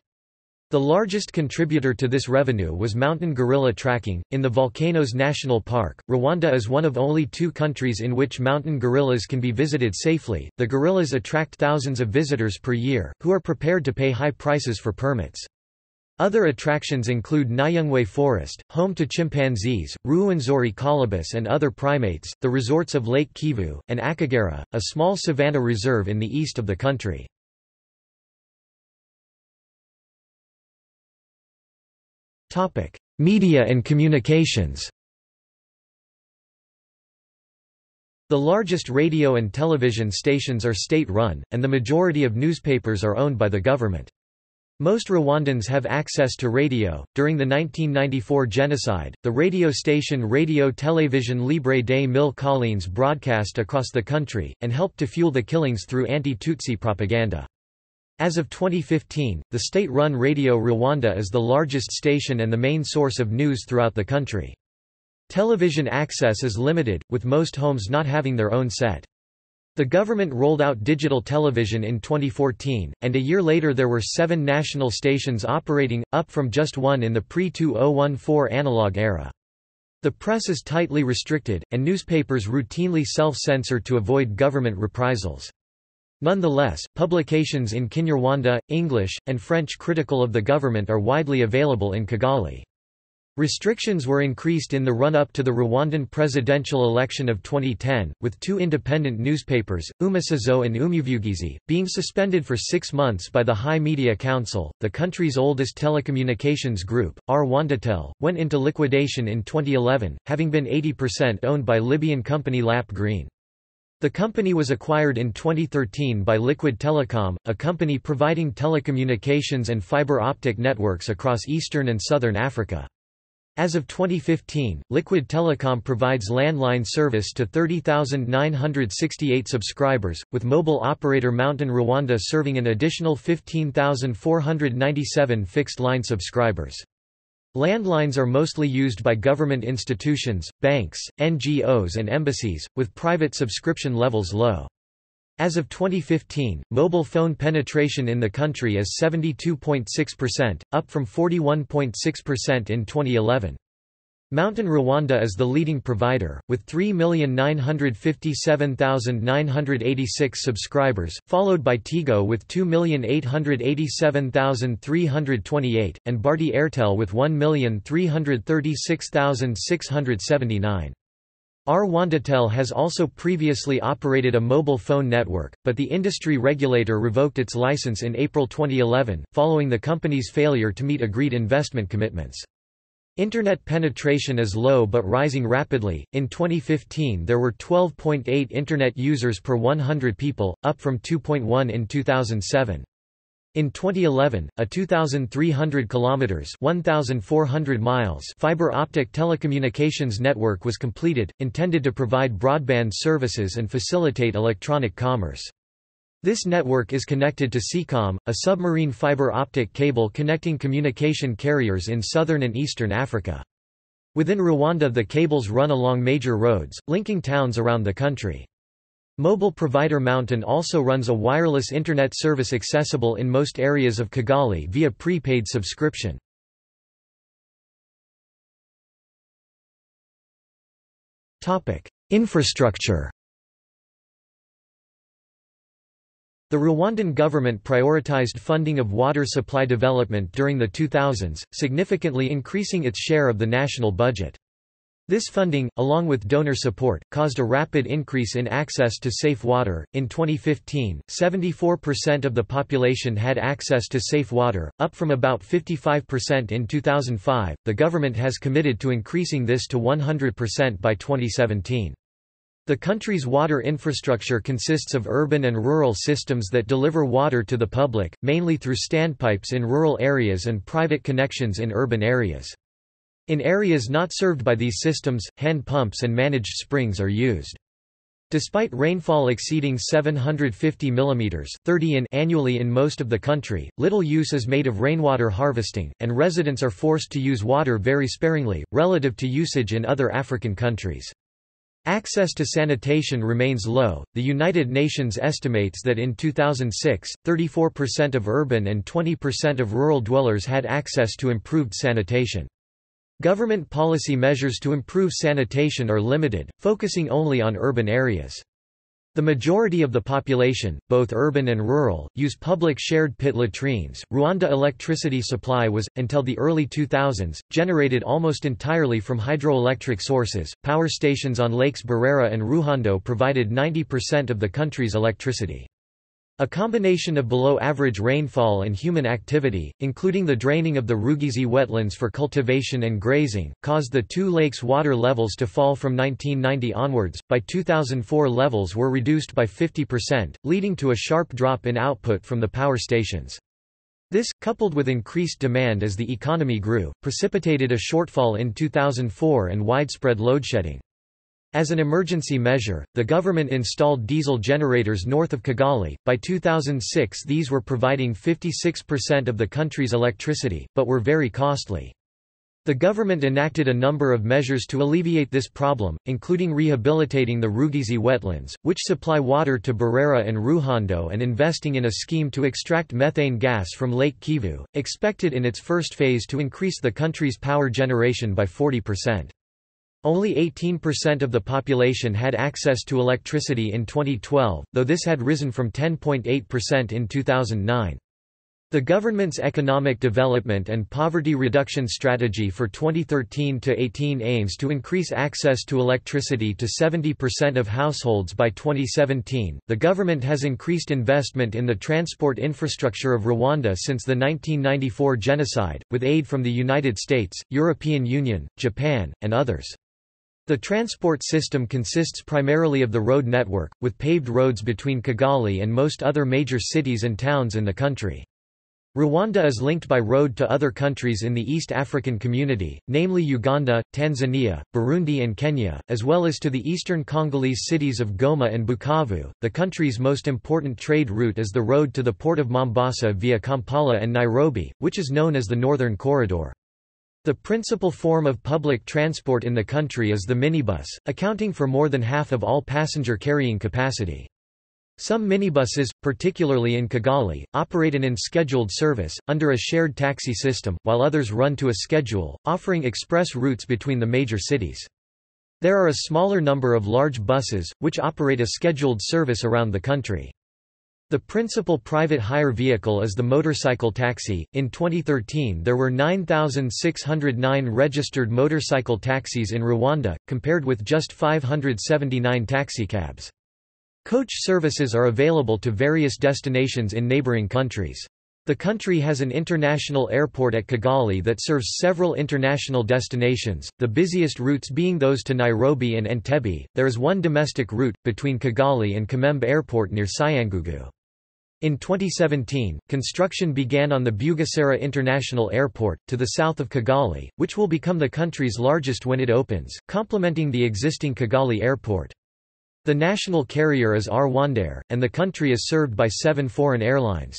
The largest contributor to this revenue was mountain gorilla tracking. In the Volcanoes National Park, Rwanda is one of only two countries in which mountain gorillas can be visited safely. The gorillas attract thousands of visitors per year, who are prepared to pay high prices for permits. Other attractions include Nyungwe Forest, home to chimpanzees, Ruwenzori colobus and other primates, the resorts of Lake Kivu, and Akagera, a small savanna reserve in the east of the country. Media and communications. The largest radio and television stations are state-run, and the majority of newspapers are owned by the government. Most Rwandans have access to radio. During the nineteen ninety-four genocide, the radio station Radio Télévision Libre des Mille Collines broadcast across the country, and helped to fuel the killings through anti-Tutsi propaganda. As of twenty fifteen, the state-run Radio Rwanda is the largest station and the main source of news throughout the country. Television access is limited, with most homes not having their own set. The government rolled out digital television in twenty fourteen, and a year later there were seven national stations operating, up from just one in the pre two thousand fourteen analog era. The press is tightly restricted, and newspapers routinely self-censor to avoid government reprisals. Nonetheless, publications in Kinyarwanda, English, and French critical of the government are widely available in Kigali. Restrictions were increased in the run-up to the Rwandan presidential election of twenty ten, with two independent newspapers, Umusazo and Umuvugizi, being suspended for six months by the High Media Council. The country's oldest telecommunications group, Rwandatel, went into liquidation in twenty eleven, having been eighty percent owned by Libyan company Lap Green. The company was acquired in twenty thirteen by Liquid Telecom, a company providing telecommunications and fiber-optic networks across eastern and southern Africa. As of twenty fifteen, Liquid Telecom provides landline service to thirty thousand nine hundred sixty-eight subscribers, with mobile operator Mountain Rwanda serving an additional fifteen thousand four hundred ninety-seven fixed-line subscribers. Landlines are mostly used by government institutions, banks, N G Os and embassies, with private subscription levels low. As of twenty fifteen, mobile phone penetration in the country is seventy-two point six percent, up from forty-one point six percent in twenty eleven. Mountain Rwanda is the leading provider, with three million nine hundred fifty-seven thousand nine hundred eighty-six subscribers, followed by Tigo with two million eight hundred eighty-seven thousand three hundred twenty-eight, and Bharti Airtel with one million three hundred thirty-six thousand six hundred seventy-nine. Rwandatel has also previously operated a mobile phone network, but the industry regulator revoked its license in April twenty eleven, following the company's failure to meet agreed investment commitments. Internet penetration is low but rising rapidly. In twenty fifteen, there were twelve point eight internet users per one hundred people, up from two point one in two thousand seven. In twenty eleven, a two thousand three hundred kilometers (one thousand four hundred miles) fiber optic telecommunications network was completed, intended to provide broadband services and facilitate electronic commerce. This network is connected to SEACOM, a submarine fiber optic cable connecting communication carriers in southern and eastern Africa. Within Rwanda, the cables run along major roads, linking towns around the country. Mobile provider Mountain also runs a wireless internet service accessible in most areas of Kigali via prepaid subscription. Topic: Infrastructure. The Rwandan government prioritized funding of water supply development during the two thousands, significantly increasing its share of the national budget. This funding, along with donor support, caused a rapid increase in access to safe water. In twenty fifteen, seventy-four percent of the population had access to safe water, up from about fifty-five percent in two thousand five. The government has committed to increasing this to one hundred percent by twenty seventeen. The country's water infrastructure consists of urban and rural systems that deliver water to the public, mainly through standpipes in rural areas and private connections in urban areas. In areas not served by these systems, hand pumps and managed springs are used. Despite rainfall exceeding seven hundred fifty millimeters annually in most of the country, little use is made of rainwater harvesting, and residents are forced to use water very sparingly, relative to usage in other African countries. Access to sanitation remains low. The United Nations estimates that in two thousand six, thirty-four percent of urban and twenty percent of rural dwellers had access to improved sanitation. Government policy measures to improve sanitation are limited, focusing only on urban areas. The majority of the population, both urban and rural, use public shared pit latrines. Rwanda electricity supply was, until the early two thousands, generated almost entirely from hydroelectric sources. Power stations on lakes Barrera and Ruhondo provided ninety percent of the country's electricity. A combination of below-average rainfall and human activity, including the draining of the Rugezi wetlands for cultivation and grazing, caused the two lakes' water levels to fall from nineteen ninety onwards. By two thousand four, levels were reduced by fifty percent, leading to a sharp drop in output from the power stations. This, coupled with increased demand as the economy grew, precipitated a shortfall in two thousand four and widespread loadshedding. As an emergency measure, the government installed diesel generators north of Kigali. By two thousand six, these were providing fifty-six percent of the country's electricity, but were very costly. The government enacted a number of measures to alleviate this problem, including rehabilitating the Rugezi wetlands, which supply water to Barrera and Ruhondo, and investing in a scheme to extract methane gas from Lake Kivu, expected in its first phase to increase the country's power generation by forty percent. Only eighteen percent of the population had access to electricity in twenty twelve, though this had risen from ten point eight percent in two thousand nine. The government's Economic Development and Poverty Reduction Strategy for twenty thirteen to eighteen aims to increase access to electricity to seventy percent of households by twenty seventeen. The government has increased investment in the transport infrastructure of Rwanda since the nineteen ninety-four genocide, with aid from the United States, European Union, Japan, and others. The transport system consists primarily of the road network, with paved roads between Kigali and most other major cities and towns in the country. Rwanda is linked by road to other countries in the East African Community, namely Uganda, Tanzania, Burundi, and Kenya, as well as to the eastern Congolese cities of Goma and Bukavu. The country's most important trade route is the road to the port of Mombasa via Kampala and Nairobi, which is known as the Northern Corridor. The principal form of public transport in the country is the minibus, accounting for more than half of all passenger carrying capacity. Some minibuses, particularly in Kigali, operate an unscheduled service, under a shared taxi system, while others run to a schedule, offering express routes between the major cities. There are a smaller number of large buses, which operate a scheduled service around the country. The principal private hire vehicle is the motorcycle taxi. In twenty thirteen, there were nine thousand six hundred nine registered motorcycle taxis in Rwanda, compared with just five hundred seventy-nine taxicabs. Coach services are available to various destinations in neighboring countries. The country has an international airport at Kigali that serves several international destinations, the busiest routes being those to Nairobi and Entebbe. There is one domestic route, between Kigali and Kamembe Airport near Cyangugu. In twenty seventeen, construction began on the Bugesera International Airport, to the south of Kigali, which will become the country's largest when it opens, complementing the existing Kigali Airport. The national carrier is Rwandair, and the country is served by seven foreign airlines.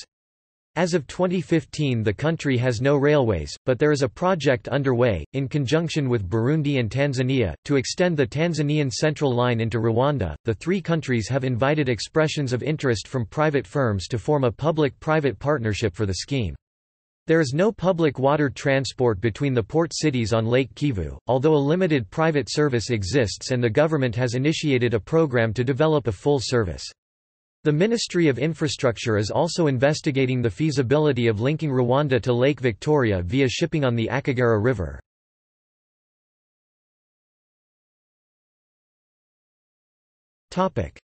As of twenty fifteen, the country has no railways, but there is a project underway, in conjunction with Burundi and Tanzania, to extend the Tanzanian Central Line into Rwanda. The three countries have invited expressions of interest from private firms to form a public-private partnership for the scheme. There is no public water transport between the port cities on Lake Kivu, although a limited private service exists and the government has initiated a program to develop a full service. The Ministry of Infrastructure is also investigating the feasibility of linking Rwanda to Lake Victoria via shipping on the Akagera River.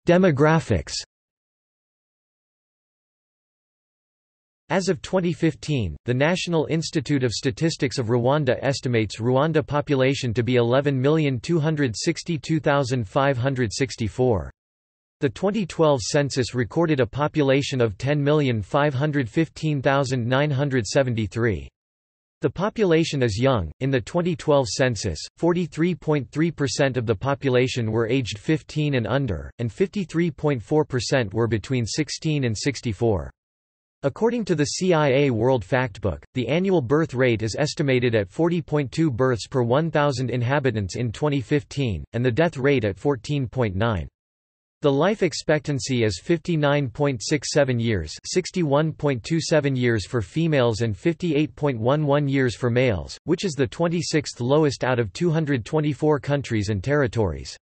Demographics. As of twenty fifteen, the National Institute of Statistics of Rwanda estimates Rwanda population to be eleven million two hundred sixty-two thousand five hundred sixty-four. The twenty twelve census recorded a population of ten million five hundred fifteen thousand nine hundred seventy-three. The population is young. In the twenty twelve census, forty-three point three percent of the population were aged fifteen and under, and fifty-three point four percent were between sixteen and sixty-four. According to the C I A World Factbook, the annual birth rate is estimated at forty point two births per one thousand inhabitants in twenty fifteen, and the death rate at fourteen point nine. The life expectancy is fifty-nine point six seven years, sixty-one point two seven years for females and fifty-eight point one one years for males, which is the twenty-sixth lowest out of two hundred twenty-four countries and territories.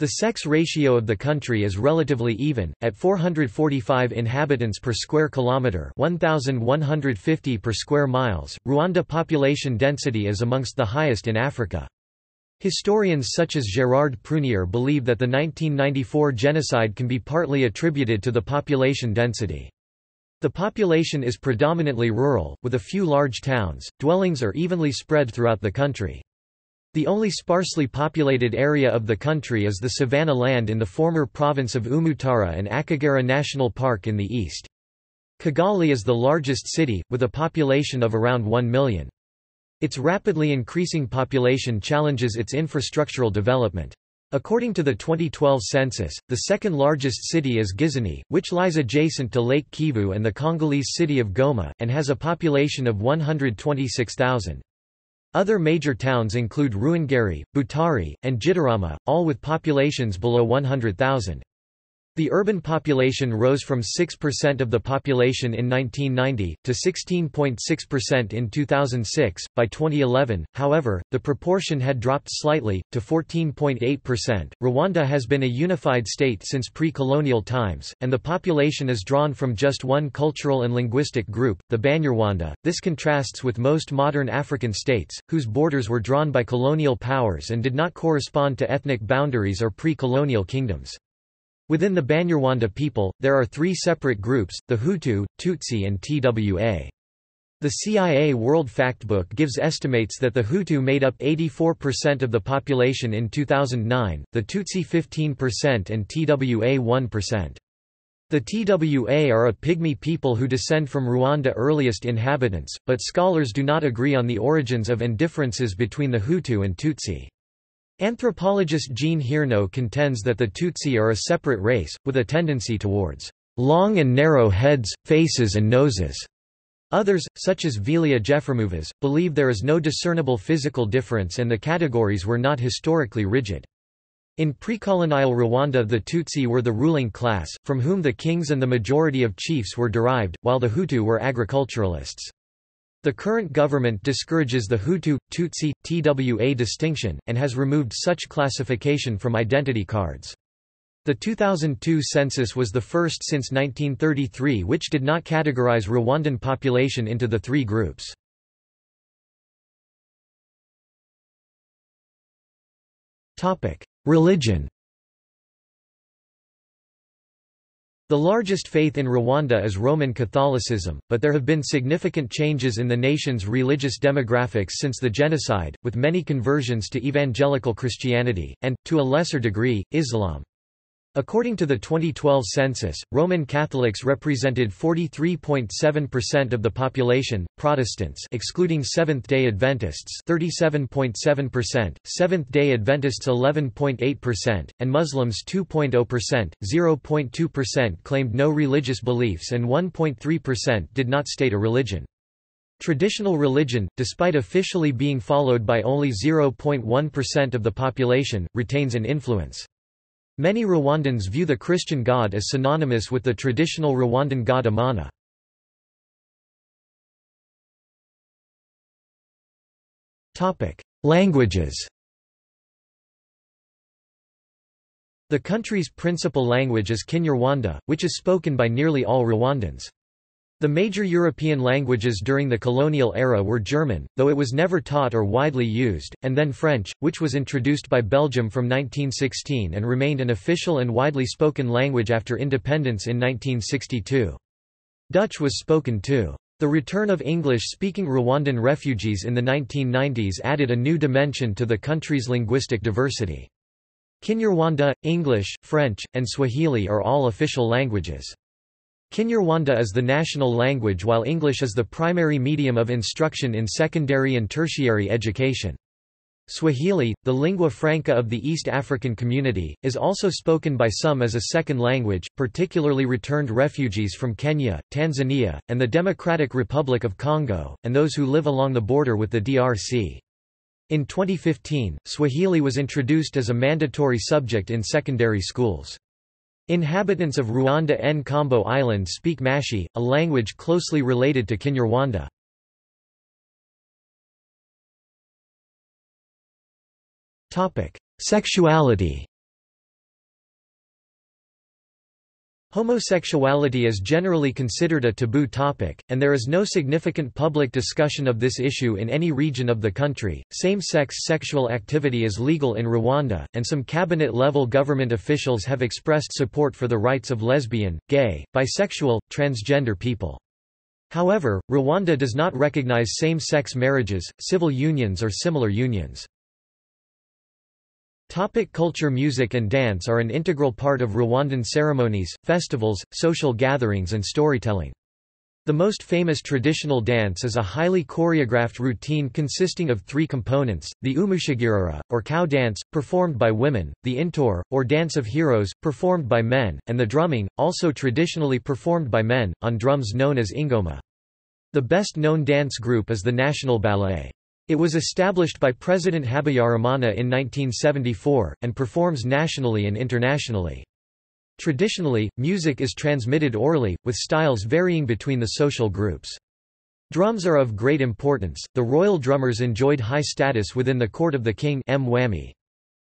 The sex ratio of the country is relatively even, at four hundred forty-five inhabitants per square kilometre, one thousand one hundred fifty per square miles. Rwanda population density is amongst the highest in Africa. Historians such as Gerard Prunier believe that the nineteen ninety-four genocide can be partly attributed to the population density. The population is predominantly rural, with a few large towns. Dwellings are evenly spread throughout the country. The only sparsely populated area of the country is the savanna land in the former province of Umutara and Akagera National Park in the east. Kigali is the largest city, with a population of around one million. Its rapidly increasing population challenges its infrastructural development. According to the twenty twelve census, the second largest city is Gizani, which lies adjacent to Lake Kivu and the Congolese city of Goma, and has a population of one hundred twenty-six thousand. Other major towns include Ruwenzori, Butare, and Gitarama, all with populations below one hundred thousand. The urban population rose from six percent of the population in nineteen ninety, to sixteen point six percent in two thousand six. By twenty eleven, however, the proportion had dropped slightly, to fourteen point eight percent. Rwanda has been a unified state since pre-colonial times, and the population is drawn from just one cultural and linguistic group, the Banyarwanda. This contrasts with most modern African states, whose borders were drawn by colonial powers and did not correspond to ethnic boundaries or pre-colonial kingdoms. Within the Banyarwanda people, there are three separate groups, the Hutu, Tutsi and T W A. The C I A World Factbook gives estimates that the Hutu made up eighty-four percent of the population in two thousand nine, the Tutsi fifteen percent and T W A one percent. The T W A are a Pygmy people who descend from Rwanda's earliest inhabitants, but scholars do not agree on the origins of and differences between the Hutu and Tutsi. Anthropologist Jean Hirno contends that the Tutsi are a separate race, with a tendency towards long and narrow heads, faces and noses. Others, such as Velia Jeframuvas, believe there is no discernible physical difference and the categories were not historically rigid. In pre-colonial Rwanda the Tutsi were the ruling class, from whom the kings and the majority of chiefs were derived, while the Hutu were agriculturalists. The current government discourages the Hutu, Tutsi, T W A distinction, and has removed such classification from identity cards. The two thousand two census was the first since nineteen thirty-three which did not categorize Rwandan population into the three groups. Religion. The largest faith in Rwanda is Roman Catholicism, but there have been significant changes in the nation's religious demographics since the genocide, with many conversions to evangelical Christianity, and, to a lesser degree, Islam. According to the twenty twelve census, Roman Catholics represented forty-three point seven percent of the population, Protestants excluding Seventh-day Adventists thirty-seven point seven percent, Seventh-day Adventists eleven point eight percent, and Muslims two point zero percent. zero point two percent claimed no religious beliefs and one point three percent did not state a religion. Traditional religion, despite officially being followed by only zero point one percent of the population, retains an influence. Many Rwandans view the Christian god as synonymous with the traditional Rwandan god Amana. Languages. The country's principal language is Kinyarwanda, which is spoken by nearly all Rwandans. The major European languages during the colonial era were German, though it was never taught or widely used, and then French, which was introduced by Belgium from nineteen sixteen and remained an official and widely spoken language after independence in nineteen sixty-two. Dutch was spoken too. The return of English-speaking Rwandan refugees in the nineteen nineties added a new dimension to the country's linguistic diversity. Kinyarwanda, English, French, and Swahili are all official languages. Kinyarwanda is the national language while English is the primary medium of instruction in secondary and tertiary education. Swahili, the lingua franca of the East African community, is also spoken by some as a second language, particularly returned refugees from Kenya, Tanzania, and the Democratic Republic of Congo, and those who live along the border with the D R C. In twenty fifteen, Swahili was introduced as a mandatory subject in secondary schools. Inhabitants of Rwanda and Kombo Island speak Mashi, a language closely related to Kinyarwanda. Sexuality. Homosexuality is generally considered a taboo topic, and there is no significant public discussion of this issue in any region of the country. Same-sex sexual activity is legal in Rwanda, and some cabinet-level government officials have expressed support for the rights of lesbian, gay, bisexual, transgender people. However, Rwanda does not recognize same-sex marriages, civil unions or similar unions. Topic: culture. Music and dance are an integral part of Rwandan ceremonies, festivals, social gatherings and storytelling. The most famous traditional dance is a highly choreographed routine consisting of three components, the umushagirira, or cow dance, performed by women, the intore, or dance of heroes, performed by men, and the drumming, also traditionally performed by men, on drums known as ingoma. The best-known dance group is the National Ballet. It was established by President Habyarimana in nineteen seventy-four, and performs nationally and internationally. Traditionally, music is transmitted orally, with styles varying between the social groups. Drums are of great importance. The royal drummers enjoyed high status within the court of the king.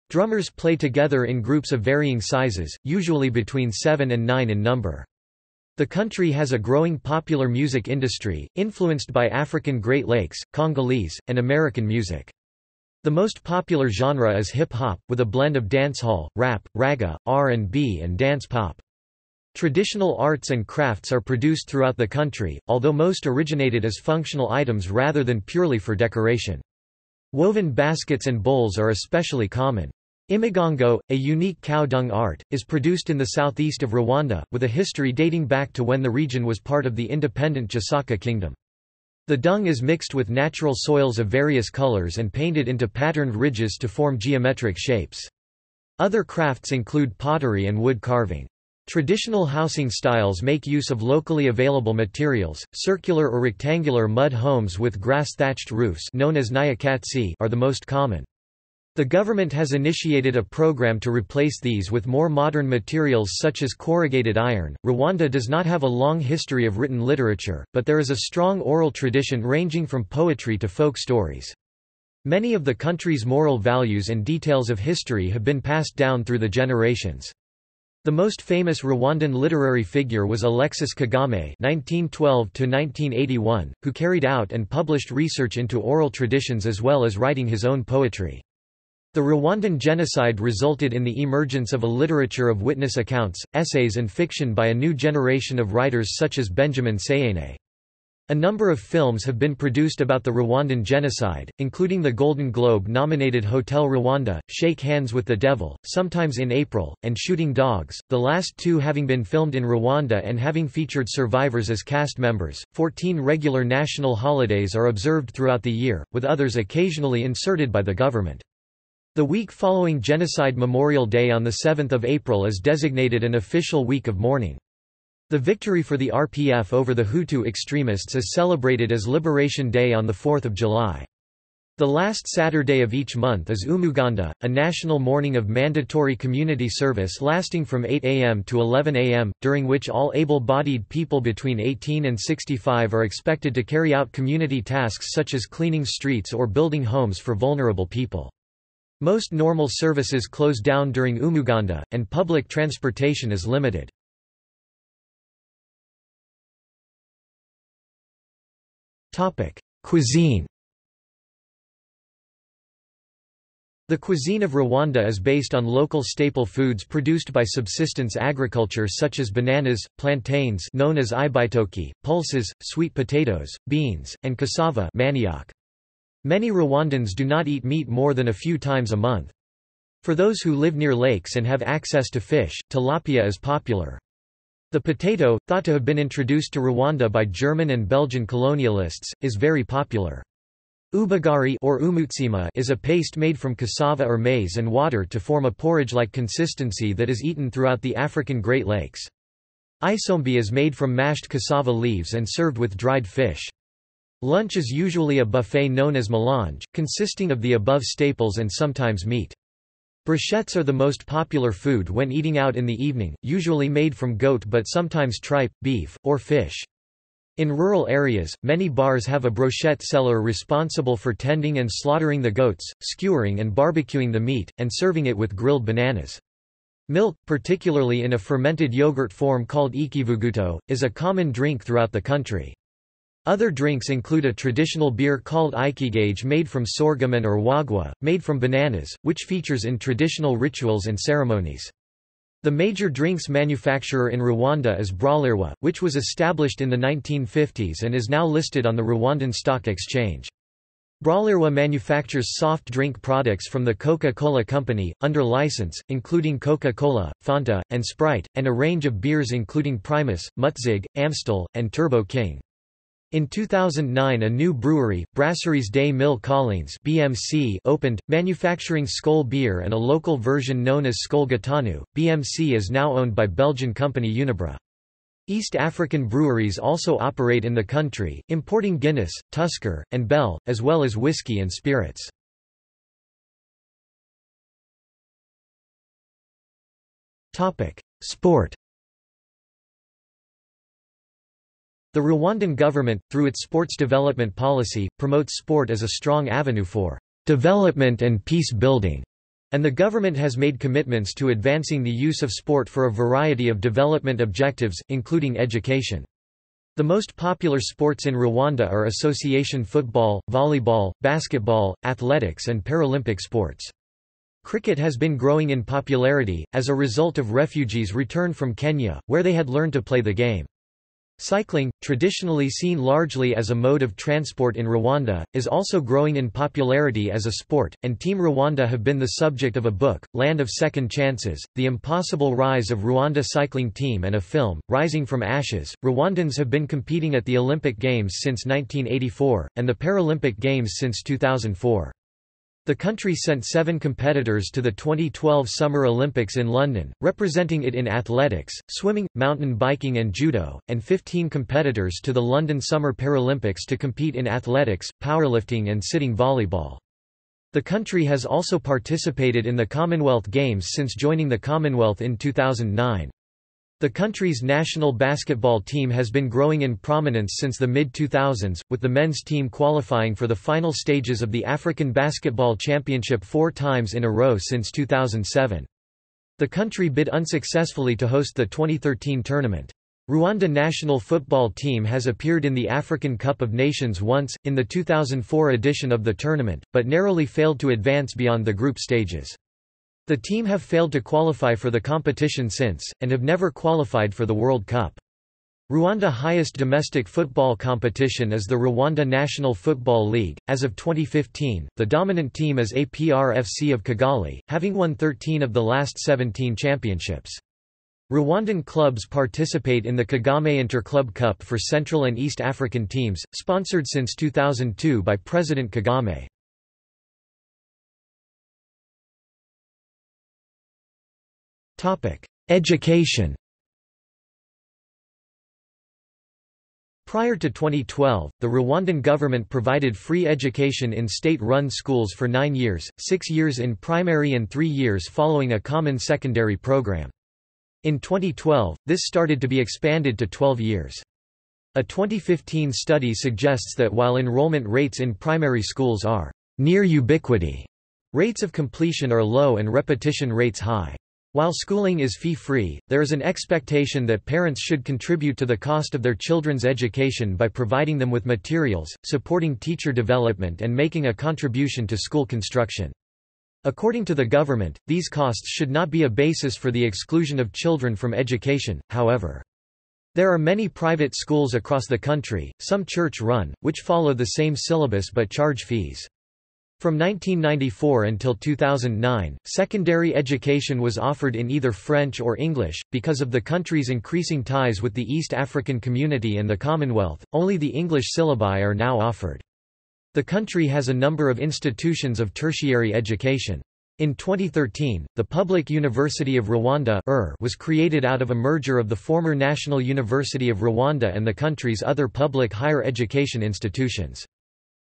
Drummers play together in groups of varying sizes, usually between seven and nine in number. The country has a growing popular music industry, influenced by African Great Lakes, Congolese, and American music. The most popular genre is hip-hop, with a blend of dancehall, rap, raga, R and B and dance pop. Traditional arts and crafts are produced throughout the country, although most originated as functional items rather than purely for decoration. Woven baskets and bowls are especially common. Imigongo, a unique cow dung art, is produced in the southeast of Rwanda, with a history dating back to when the region was part of the independent Gacaca kingdom. The dung is mixed with natural soils of various colors and painted into patterned ridges to form geometric shapes. Other crafts include pottery and wood carving. Traditional housing styles make use of locally available materials. Circular or rectangular mud homes with grass-thatched roofs, known as nyakatsi, are the most common. The government has initiated a program to replace these with more modern materials such as corrugated iron. Rwanda does not have a long history of written literature, but there is a strong oral tradition ranging from poetry to folk stories. Many of the country's moral values and details of history have been passed down through the generations. The most famous Rwandan literary figure was Alexis Kagame (nineteen twelve to nineteen eighty-one), who carried out and published research into oral traditions as well as writing his own poetry. The Rwandan genocide resulted in the emergence of a literature of witness accounts, essays and fiction by a new generation of writers such as Benjamin Sayene. A number of films have been produced about the Rwandan genocide, including the Golden Globe-nominated Hotel Rwanda, Shake Hands with the Devil, Sometimes in April, and Shooting Dogs, the last two having been filmed in Rwanda and having featured survivors as cast members. Fourteen regular national holidays are observed throughout the year, with others occasionally inserted by the government. The week following Genocide Memorial Day on the seventh of April is designated an official week of mourning. The victory for the R P F over the Hutu extremists is celebrated as Liberation Day on the fourth of July. The last Saturday of each month is Umuganda, a national mourning of mandatory community service lasting from eight A M to eleven A M, during which all able-bodied people between eighteen and sixty-five are expected to carry out community tasks such as cleaning streets or building homes for vulnerable people. Most normal services close down during Umuganda, and public transportation is limited. Cuisine. The cuisine of Rwanda is based on local staple foods produced by subsistence agriculture such as bananas, plantains known as ibitoki, pulses, sweet potatoes, beans, and cassava manioc. Many Rwandans do not eat meat more than a few times a month. For those who live near lakes and have access to fish, tilapia is popular. The potato, thought to have been introduced to Rwanda by German and Belgian colonialists, is very popular. Ubugari or umutsima is a paste made from cassava or maize and water to form a porridge-like consistency that is eaten throughout the African Great Lakes. Isombe is made from mashed cassava leaves and served with dried fish. Lunch is usually a buffet known as melange, consisting of the above staples and sometimes meat. Brochettes are the most popular food when eating out in the evening, usually made from goat but sometimes tripe, beef, or fish. In rural areas, many bars have a brochette seller responsible for tending and slaughtering the goats, skewering and barbecuing the meat, and serving it with grilled bananas. Milk, particularly in a fermented yogurt form called ikivuguto, is a common drink throughout the country. Other drinks include a traditional beer called ikigage made from sorghum and orwagwa, made from bananas, which features in traditional rituals and ceremonies. The major drinks manufacturer in Rwanda is Bralirwa, which was established in the nineteen fifties and is now listed on the Rwandan Stock Exchange. Bralirwa manufactures soft drink products from the Coca-Cola Company, under license, including Coca-Cola, Fanta, and Sprite, and a range of beers including Primus, Mutzig, Amstel, and Turbo King. In two thousand nine, a new brewery, Brasseries des Mille Collines (B M C), opened, manufacturing Skol beer and a local version known as Skol Gitanu. B M C is now owned by Belgian company Unibra. East African breweries also operate in the country, importing Guinness, Tusker, and Bell, as well as whiskey and spirits. Topic: Sport. The Rwandan government, through its sports development policy, promotes sport as a strong avenue for development and peace building, and the government has made commitments to advancing the use of sport for a variety of development objectives, including education. The most popular sports in Rwanda are association football, volleyball, basketball, athletics, and Paralympic sports. Cricket has been growing in popularity, as a result of refugees returned from Kenya, where they had learned to play the game. Cycling, traditionally seen largely as a mode of transport in Rwanda, is also growing in popularity as a sport, and Team Rwanda have been the subject of a book, Land of Second Chances, The Impossible Rise of Rwanda Cycling Team, and a film, Rising from Ashes. Rwandans have been competing at the Olympic Games since nineteen eighty-four, and the Paralympic Games since two thousand four. The country sent seven competitors to the twenty twelve Summer Olympics in London, representing it in athletics, swimming, mountain biking and judo, and fifteen competitors to the London Summer Paralympics to compete in athletics, powerlifting and sitting volleyball. The country has also participated in the Commonwealth Games since joining the Commonwealth in two thousand nine. The country's national basketball team has been growing in prominence since the mid two thousands, with the men's team qualifying for the final stages of the African Basketball Championship four times in a row since two thousand seven. The country bid unsuccessfully to host the twenty thirteen tournament. Rwanda national football team has appeared in the African Cup of Nations once, in the two thousand four edition of the tournament, but narrowly failed to advance beyond the group stages. The team have failed to qualify for the competition since, and have never qualified for the World Cup. Rwanda's highest domestic football competition is the Rwanda National Football League. As of twenty fifteen, the dominant team is A P R F C of Kigali, having won thirteen of the last seventeen championships. Rwandan clubs participate in the Kagame Interclub Cup for Central and East African teams, sponsored since two thousand two by President Kagame. Education. Prior to twenty twelve, the Rwandan government provided free education in state-run schools for nine years, six years in primary and three years following a common secondary program. In twenty twelve, this started to be expanded to twelve years. A twenty fifteen study suggests that while enrollment rates in primary schools are near ubiquity, rates of completion are low and repetition rates high. While schooling is fee-free, there is an expectation that parents should contribute to the cost of their children's education by providing them with materials, supporting teacher development and making a contribution to school construction. According to the government, these costs should not be a basis for the exclusion of children from education, however. There are many private schools across the country, some church-run, which follow the same syllabus but charge fees. From nineteen ninety-four until two thousand nine, secondary education was offered in either French or English. Because of the country's increasing ties with the East African community and the Commonwealth, only the English syllabi are now offered. The country has a number of institutions of tertiary education. In twenty thirteen, the Public University of Rwanda was created out of a merger of the former National University of Rwanda and the country's other public higher education institutions.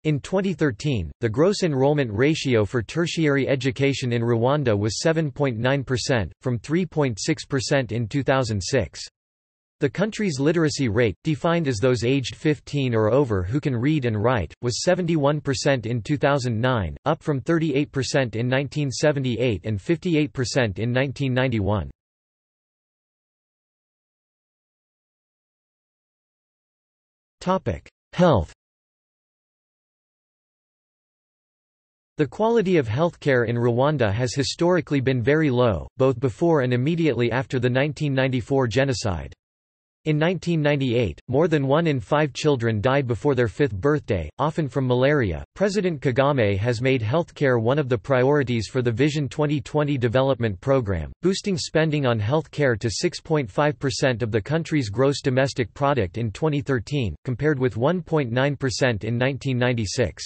In twenty thirteen, the gross enrollment ratio for tertiary education in Rwanda was seven point nine percent, from three point six percent in two thousand six. The country's literacy rate, defined as those aged fifteen or over who can read and write, was seventy-one percent in two thousand nine, up from thirty-eight percent in nineteen seventy-eight and fifty-eight percent in nineteen ninety-one. Health. The quality of healthcare in Rwanda has historically been very low, both before and immediately after the nineteen ninety-four genocide. In nineteen ninety-eight, more than one in five children died before their fifth birthday, often from malaria. President Kagame has made healthcare one of the priorities for the Vision twenty twenty development program, boosting spending on healthcare to six point five percent of the country's gross domestic product in twenty thirteen, compared with one point nine percent in nineteen ninety-six.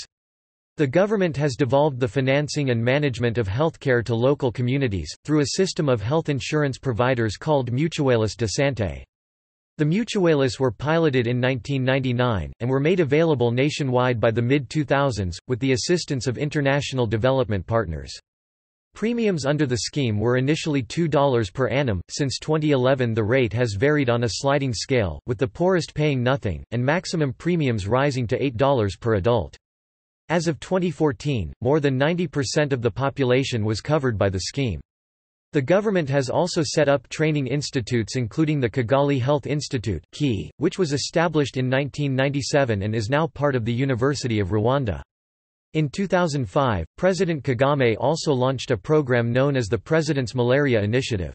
The government has devolved the financing and management of healthcare to local communities, through a system of health insurance providers called Mutuales de Santé. The Mutuales were piloted in nineteen ninety-nine, and were made available nationwide by the mid two thousands, with the assistance of international development partners. Premiums under the scheme were initially two dollars per annum. Since twenty eleven, the rate has varied on a sliding scale, with the poorest paying nothing, and maximum premiums rising to eight dollars per adult. As of twenty fourteen, more than ninety percent of the population was covered by the scheme. The government has also set up training institutes, including the Kigeli Health Institute, which was established in nineteen ninety-seven and is now part of the University of Rwanda. In two thousand five, President Kagame also launched a program known as the President's Malaria Initiative.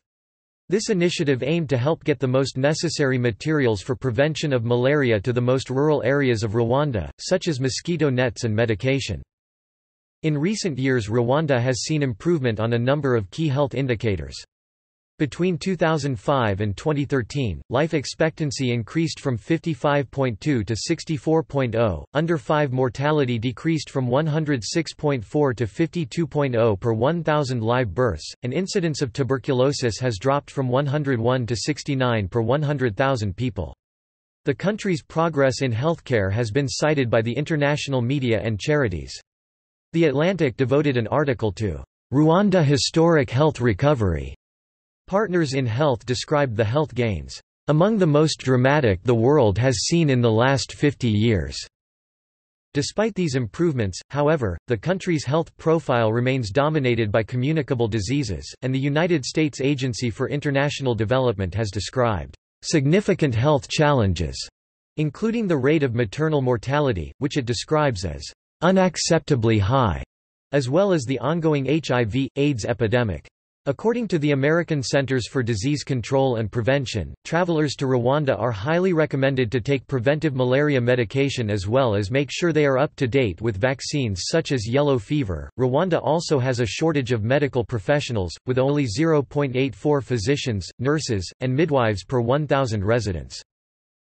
This initiative aimed to help get the most necessary materials for prevention of malaria to the most rural areas of Rwanda, such as mosquito nets and medication. In recent years, Rwanda has seen improvement on a number of key health indicators. Between two thousand five and twenty thirteen, life expectancy increased from fifty-five point two to sixty-four point zero, under five mortality decreased from one hundred six point four to fifty-two point zero per one thousand live births, and incidence of tuberculosis has dropped from one hundred one to sixty-nine per one hundred thousand people. The country's progress in healthcare has been cited by the international media and charities. The Atlantic devoted an article to "Rwanda Historic Health Recovery." Partners in Health described the health gains, "among the most dramatic the world has seen in the last fifty years." Despite these improvements, however, the country's health profile remains dominated by communicable diseases, and the United States Agency for International Development has described "significant health challenges," including the rate of maternal mortality, which it describes as unacceptably high, as well as the ongoing H I V AIDS epidemic. According to the American Centers for Disease Control and Prevention, travelers to Rwanda are highly recommended to take preventive malaria medication as well as make sure they are up to date with vaccines such as yellow fever. Rwanda also has a shortage of medical professionals, with only zero point eight four physicians, nurses, and midwives per one thousand residents.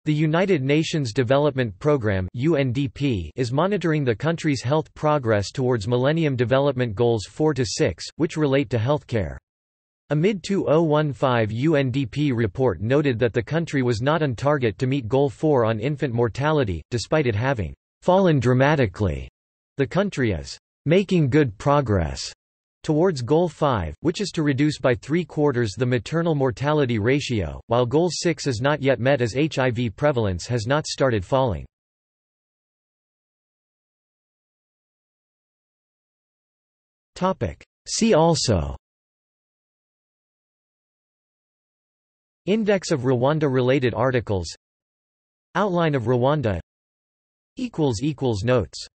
The United Nations Development Programme (U N D P) is monitoring the country's health progress towards Millennium Development Goals four to six, which relate to healthcare. A mid twenty fifteen U N D P report noted that the country was not on target to meet Goal four on infant mortality, despite it having fallen dramatically. The country is making good progress towards Goal five, which is to reduce by three-quarters the maternal mortality ratio, while Goal six is not yet met as H I V prevalence has not started falling. See also: Index of Rwanda-related articles, Outline of Rwanda. Notes